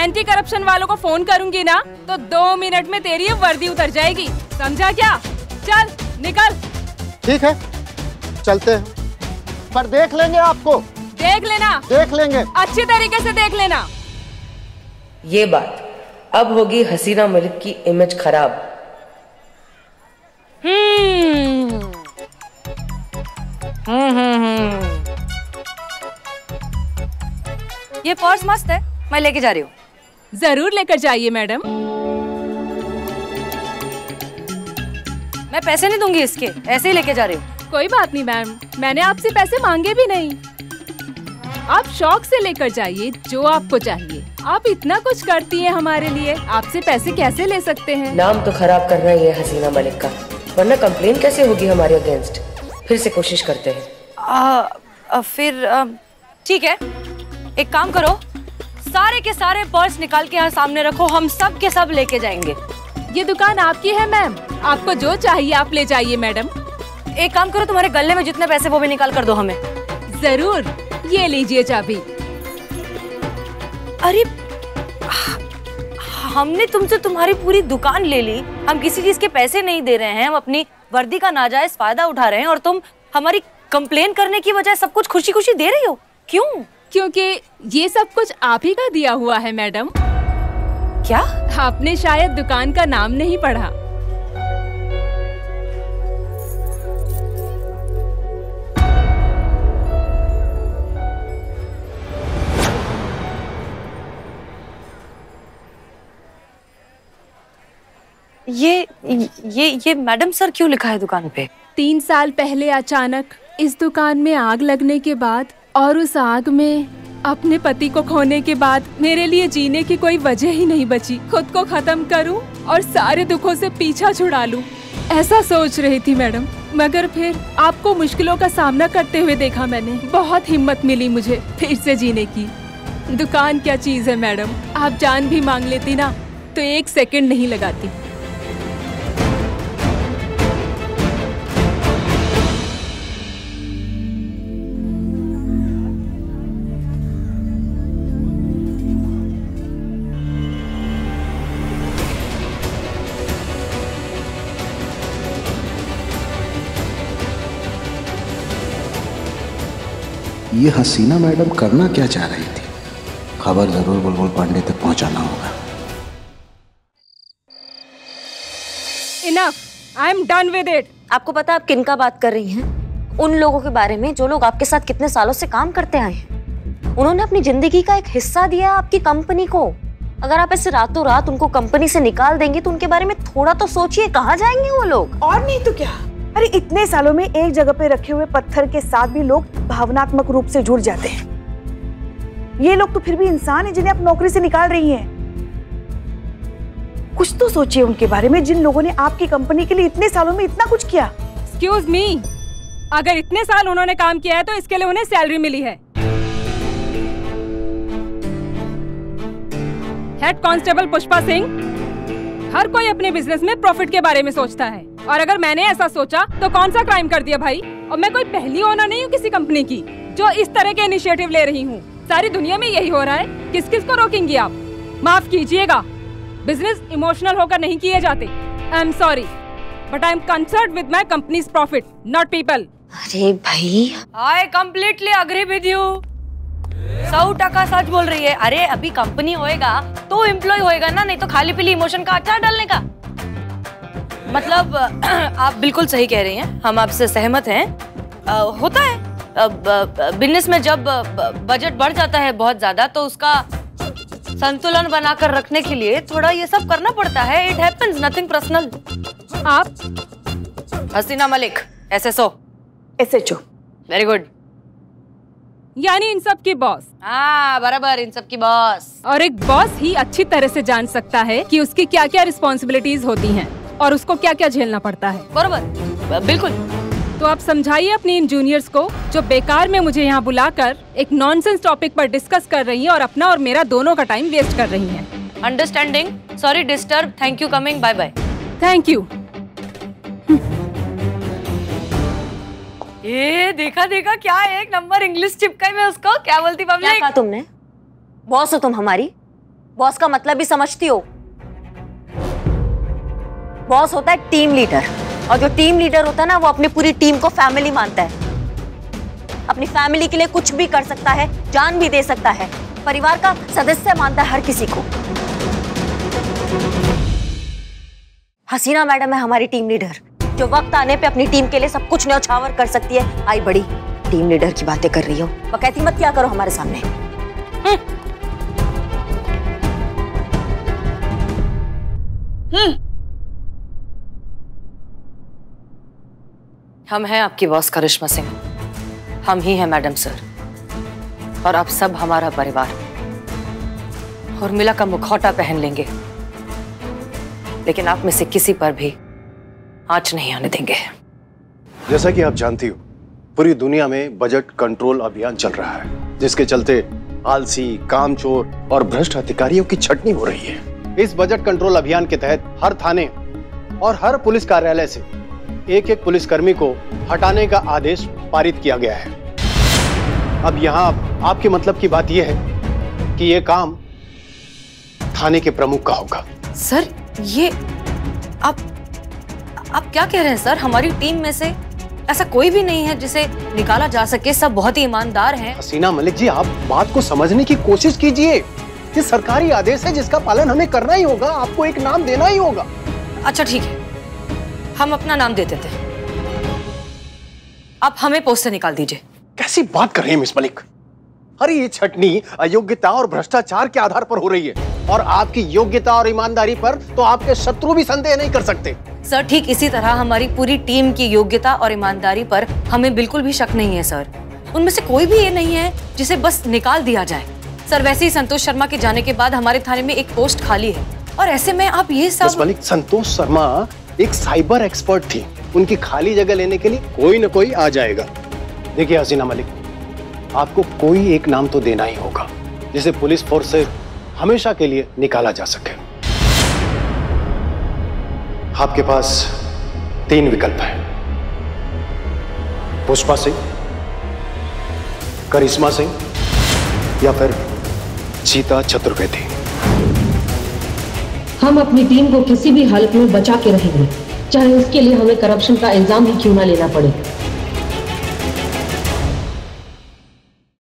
एंटी करप्शन वालों को फोन करूंगी ना तो 2 मिनट में तेरी वर्दी उतर जाएगी, समझा क्या? चल निकल। ठीक है चलते हैं, पर देख लेंगे आपको। देख लेना, देख लेंगे, अच्छी तरीके से देख लेना। ये बात अब होगी हसीना मलिक की इमेज खराब। ये पर्स मस्त है, मैं लेके जा रही हूँ। जरूर लेकर जाइए मैडम, मैं पैसे नहीं दूंगी इसके, ऐसे ही लेके जा रही हूँ। कोई बात नहीं मैम, मैंने आपसे पैसे मांगे भी नहीं, आप शौक से लेकर जाइए जो आपको चाहिए। आप इतना कुछ करती हैं हमारे लिए, आपसे पैसे कैसे ले सकते हैं? नाम तो खराब करना ही है हसीना मलिक का, वरना कंप्लेन कैसे होगी हमारे अगेंस्ट। फिर से कोशिश करते हैं। फिर ठीक है, एक काम करो, सारे के सारे पर्स निकाल के यहाँ सामने रखो, हम सब के सब लेके जाएंगे। ये दुकान आपकी है मैम, आपको जो चाहिए आप ले जाइए। मैडम एक काम करो, तुम्हारे गले में जितने पैसे वो भी निकाल कर दो हमें। जरूर, ये लीजिए चाबी। अरे हमने तुमसे तुम्हारी पूरी दुकान ले ली, हम किसी चीज के पैसे नहीं दे रहे हैं, हम अपनी वर्दी का नाजायज फायदा उठा रहे हैं, और तुम हमारी कंप्लेन करने की बजाय सब कुछ खुशी खुशी दे रही हो। क्यों? क्योंकि ये सब कुछ आप ही का दिया हुआ है मैडम। क्या? आपने शायद दुकान का नाम नहीं पढ़ा। ये मैडम सर क्यों लिखा है दुकान पे? 3 साल पहले अचानक इस दुकान में आग लगने के बाद और उस आग में अपने पति को खोने के बाद मेरे लिए जीने की कोई वजह ही नहीं बची। खुद को खत्म करूं और सारे दुखों से पीछा छुड़ा लूं, ऐसा सोच रही थी मैडम, मगर फिर आपको मुश्किलों का सामना करते हुए देखा मैंने। बहुत हिम्मत मिली मुझे फिर से जीने की। दुकान क्या चीज है मैडम, आप जान भी मांग लेती ना तो 1 सेकेंड नहीं लगाती। ये हसीना मैडम करना क्या चाह रही थी? खबर जरूर बुलबुल पांडे तक पहुंचाना होगा। Enough, I am done with it. आपको पता आप किनका बात कर रही हैं? उन लोगों के बारे में जो लोग आपके साथ कितने सालों से काम करते आए हैं। उन्होंने अपनी जिंदगी का एक हिस्सा दिया आपकी कंपनी को। अगर आप ऐसे रातों रात उनको कंपनी से निकाल देंगे तो उनके बारे में थोड़ा तो सोचिए, कहाँ जाएंगे वो लोग? और नहीं तो क्या। अरे इतने सालों में एक जगह पे रखे हुए पत्थर के साथ भी लोग भावनात्मक रूप से जुड़ जाते हैं। ये लोग तो फिर भी इंसान हैं जिन्हें आप नौकरी से निकाल रही हैं। कुछ तो सोचिए उनके बारे में जिन लोगों ने आपकी कंपनी के लिए इतने सालों में इतना कुछ किया। Excuse me, अगर इतने साल उन्होंने काम किया है तो इसके लिए उन्हें सैलरी मिली है। हेड कांस्टेबल पुष्पा सिंह, हर कोई अपने बिजनेस में प्रॉफिट के बारे में सोचता है, और अगर मैंने ऐसा सोचा तो कौन सा क्राइम कर दिया भाई। और मैं कोई पहली ओनर नहीं हूँ किसी कंपनी की जो इस तरह के इनिशिएटिव ले रही हूँ। सारी दुनिया में यही हो रहा है, किस किस को रोकेंगी आप? माफ कीजिएगा, बिजनेस इमोशनल होकर नहीं किए जाते। I am sorry but I am concerned with my company's profit, not people. अरे भाई I completely agree with you, 100% सच बोल रही है। अरे अभी कंपनी होएगा तो एम्प्लॉय होएगा ना, नहीं तो खाली पीली इमोशन का अचार डालने का मतलब। आप बिल्कुल सही कह रही हैं, हम आपसे सहमत हैं। होता है बिजनेस में, जब बजट बढ़ जाता है बहुत ज्यादा तो उसका संतुलन बनाकर रखने के लिए थोड़ा ये सब करना पड़ता है। It happens, nothing personal. आप हसीना मलिक, SSO एसएचओ, very good, यानी इन सब की बॉस। हाँ बराबर, इन सब की बॉस। और एक बॉस ही अच्छी तरह से जान सकता है कि उसकी क्या क्या रिस्पॉन्सिबिलिटीज होती है और उसको क्या क्या झेलना पड़ता है। बराबर, बिल्कुल। तो आप समझाइए अपने इन जूनियर्स को जो बेकार में मुझे यहाँ बुलाकर एक नॉनसेंस टॉपिक पर डिस्कस कर रही हैं और अपना और मेरा दोनों का टाइम वेस्ट कर रही हैं। Understanding, sorry disturb, thank you coming, bye bye. Thank you. ये देखा देखा, क्या एक नंबर इंग्लिश चिपकाई में उसको। क्या बोलती पब्लिक? क्या कहा तुमने? बॉस हो तुम हमारी, बॉस का मतलब भी समझती हो? बॉस होता है टीम लीडर, और जो टीम लीडर होता है ना वो अपनी पूरी टीम को फैमिली मानता है। अपनी फैमिली के लिए कुछ भी कर सकता है, जान भी दे सकता है, परिवार का सदस्य मानता है हर किसी को। हसीना मैडम है हमारी टीम लीडर, जो वक्त आने पे अपनी टीम के लिए सब कुछ न्यौछावर कर सकती है। आई बड़ी टीम लीडर की बातें कर रही हो, बकैती मत क्या करो हमारे सामने। हम हैं आपकी बॉस करिश्मा सिंह, हम ही हैं मैडम सर, और आप सब हमारा परिवार। उर्मिला का मुखौटा पहन लेंगे लेकिन आप में से किसी पर भी आंच नहीं आने देंगे। जैसा कि आप जानती हो पूरी दुनिया में बजट कंट्रोल अभियान चल रहा है, जिसके चलते आलसी, कामचोर और भ्रष्ट अधिकारियों की छटनी हो रही है। इस बजट कंट्रोल अभियान के तहत हर थाने और हर पुलिस कार्यालय से एक एक पुलिसकर्मी को हटाने का आदेश पारित किया गया है। अब यहाँ आपके मतलब की बात यह है कि ये काम थाने के प्रमुख का होगा। सर ये आप क्या कह रहे हैं सर? हमारी टीम में से ऐसा कोई भी नहीं है जिसे निकाला जा सके, सब बहुत ही ईमानदार हैं। हसीना मलिक जी, आप बात को समझने की कोशिश कीजिए। ये सरकारी आदेश है जिसका पालन हमें करना ही होगा, आपको एक नाम देना ही होगा। अच्छा ठीक है, हम अपना नाम दे देते हैं, आप हमें पोस्ट से निकाल दीजिए। कैसी बात कर रही है मिस मलिक? अरे ये छटनी अयोग्यता और भ्रष्टाचार के आधार पर हो रही है, और आपकी योग्यता और ईमानदारी पर तो आपके शत्रु भी संदेह नहीं कर सकते। सर ठीक इसी तरह हमारी पूरी टीम की योग्यता और ईमानदारी पर हमें बिल्कुल भी शक नहीं है सर। उनमें से कोई भी ये नहीं है जिसे बस निकाल दिया जाए। सर वैसे ही संतोष शर्मा के जाने के बाद हमारे थाने में एक पोस्ट खाली है, और ऐसे में आप ये सब। संतोष शर्मा एक साइबर एक्सपर्ट थी, उनकी खाली जगह लेने के लिए कोई न कोई आ जाएगा। देखिए हसीना मलिक, आपको कोई एक नाम तो देना ही होगा जिसे पुलिस फोर्स से हमेशा के लिए निकाला जा सके। आपके पास 3 विकल्प हैं, पुष्पा सिंह, करिश्मा सिंह या फिर सीता चतुर्वेदी। हम अपनी टीम को किसी भी हालत में बचा के रहेंगे, चाहे उसके लिए हमें करप्शन का इल्जाम ही क्यों ना लेना पड़े।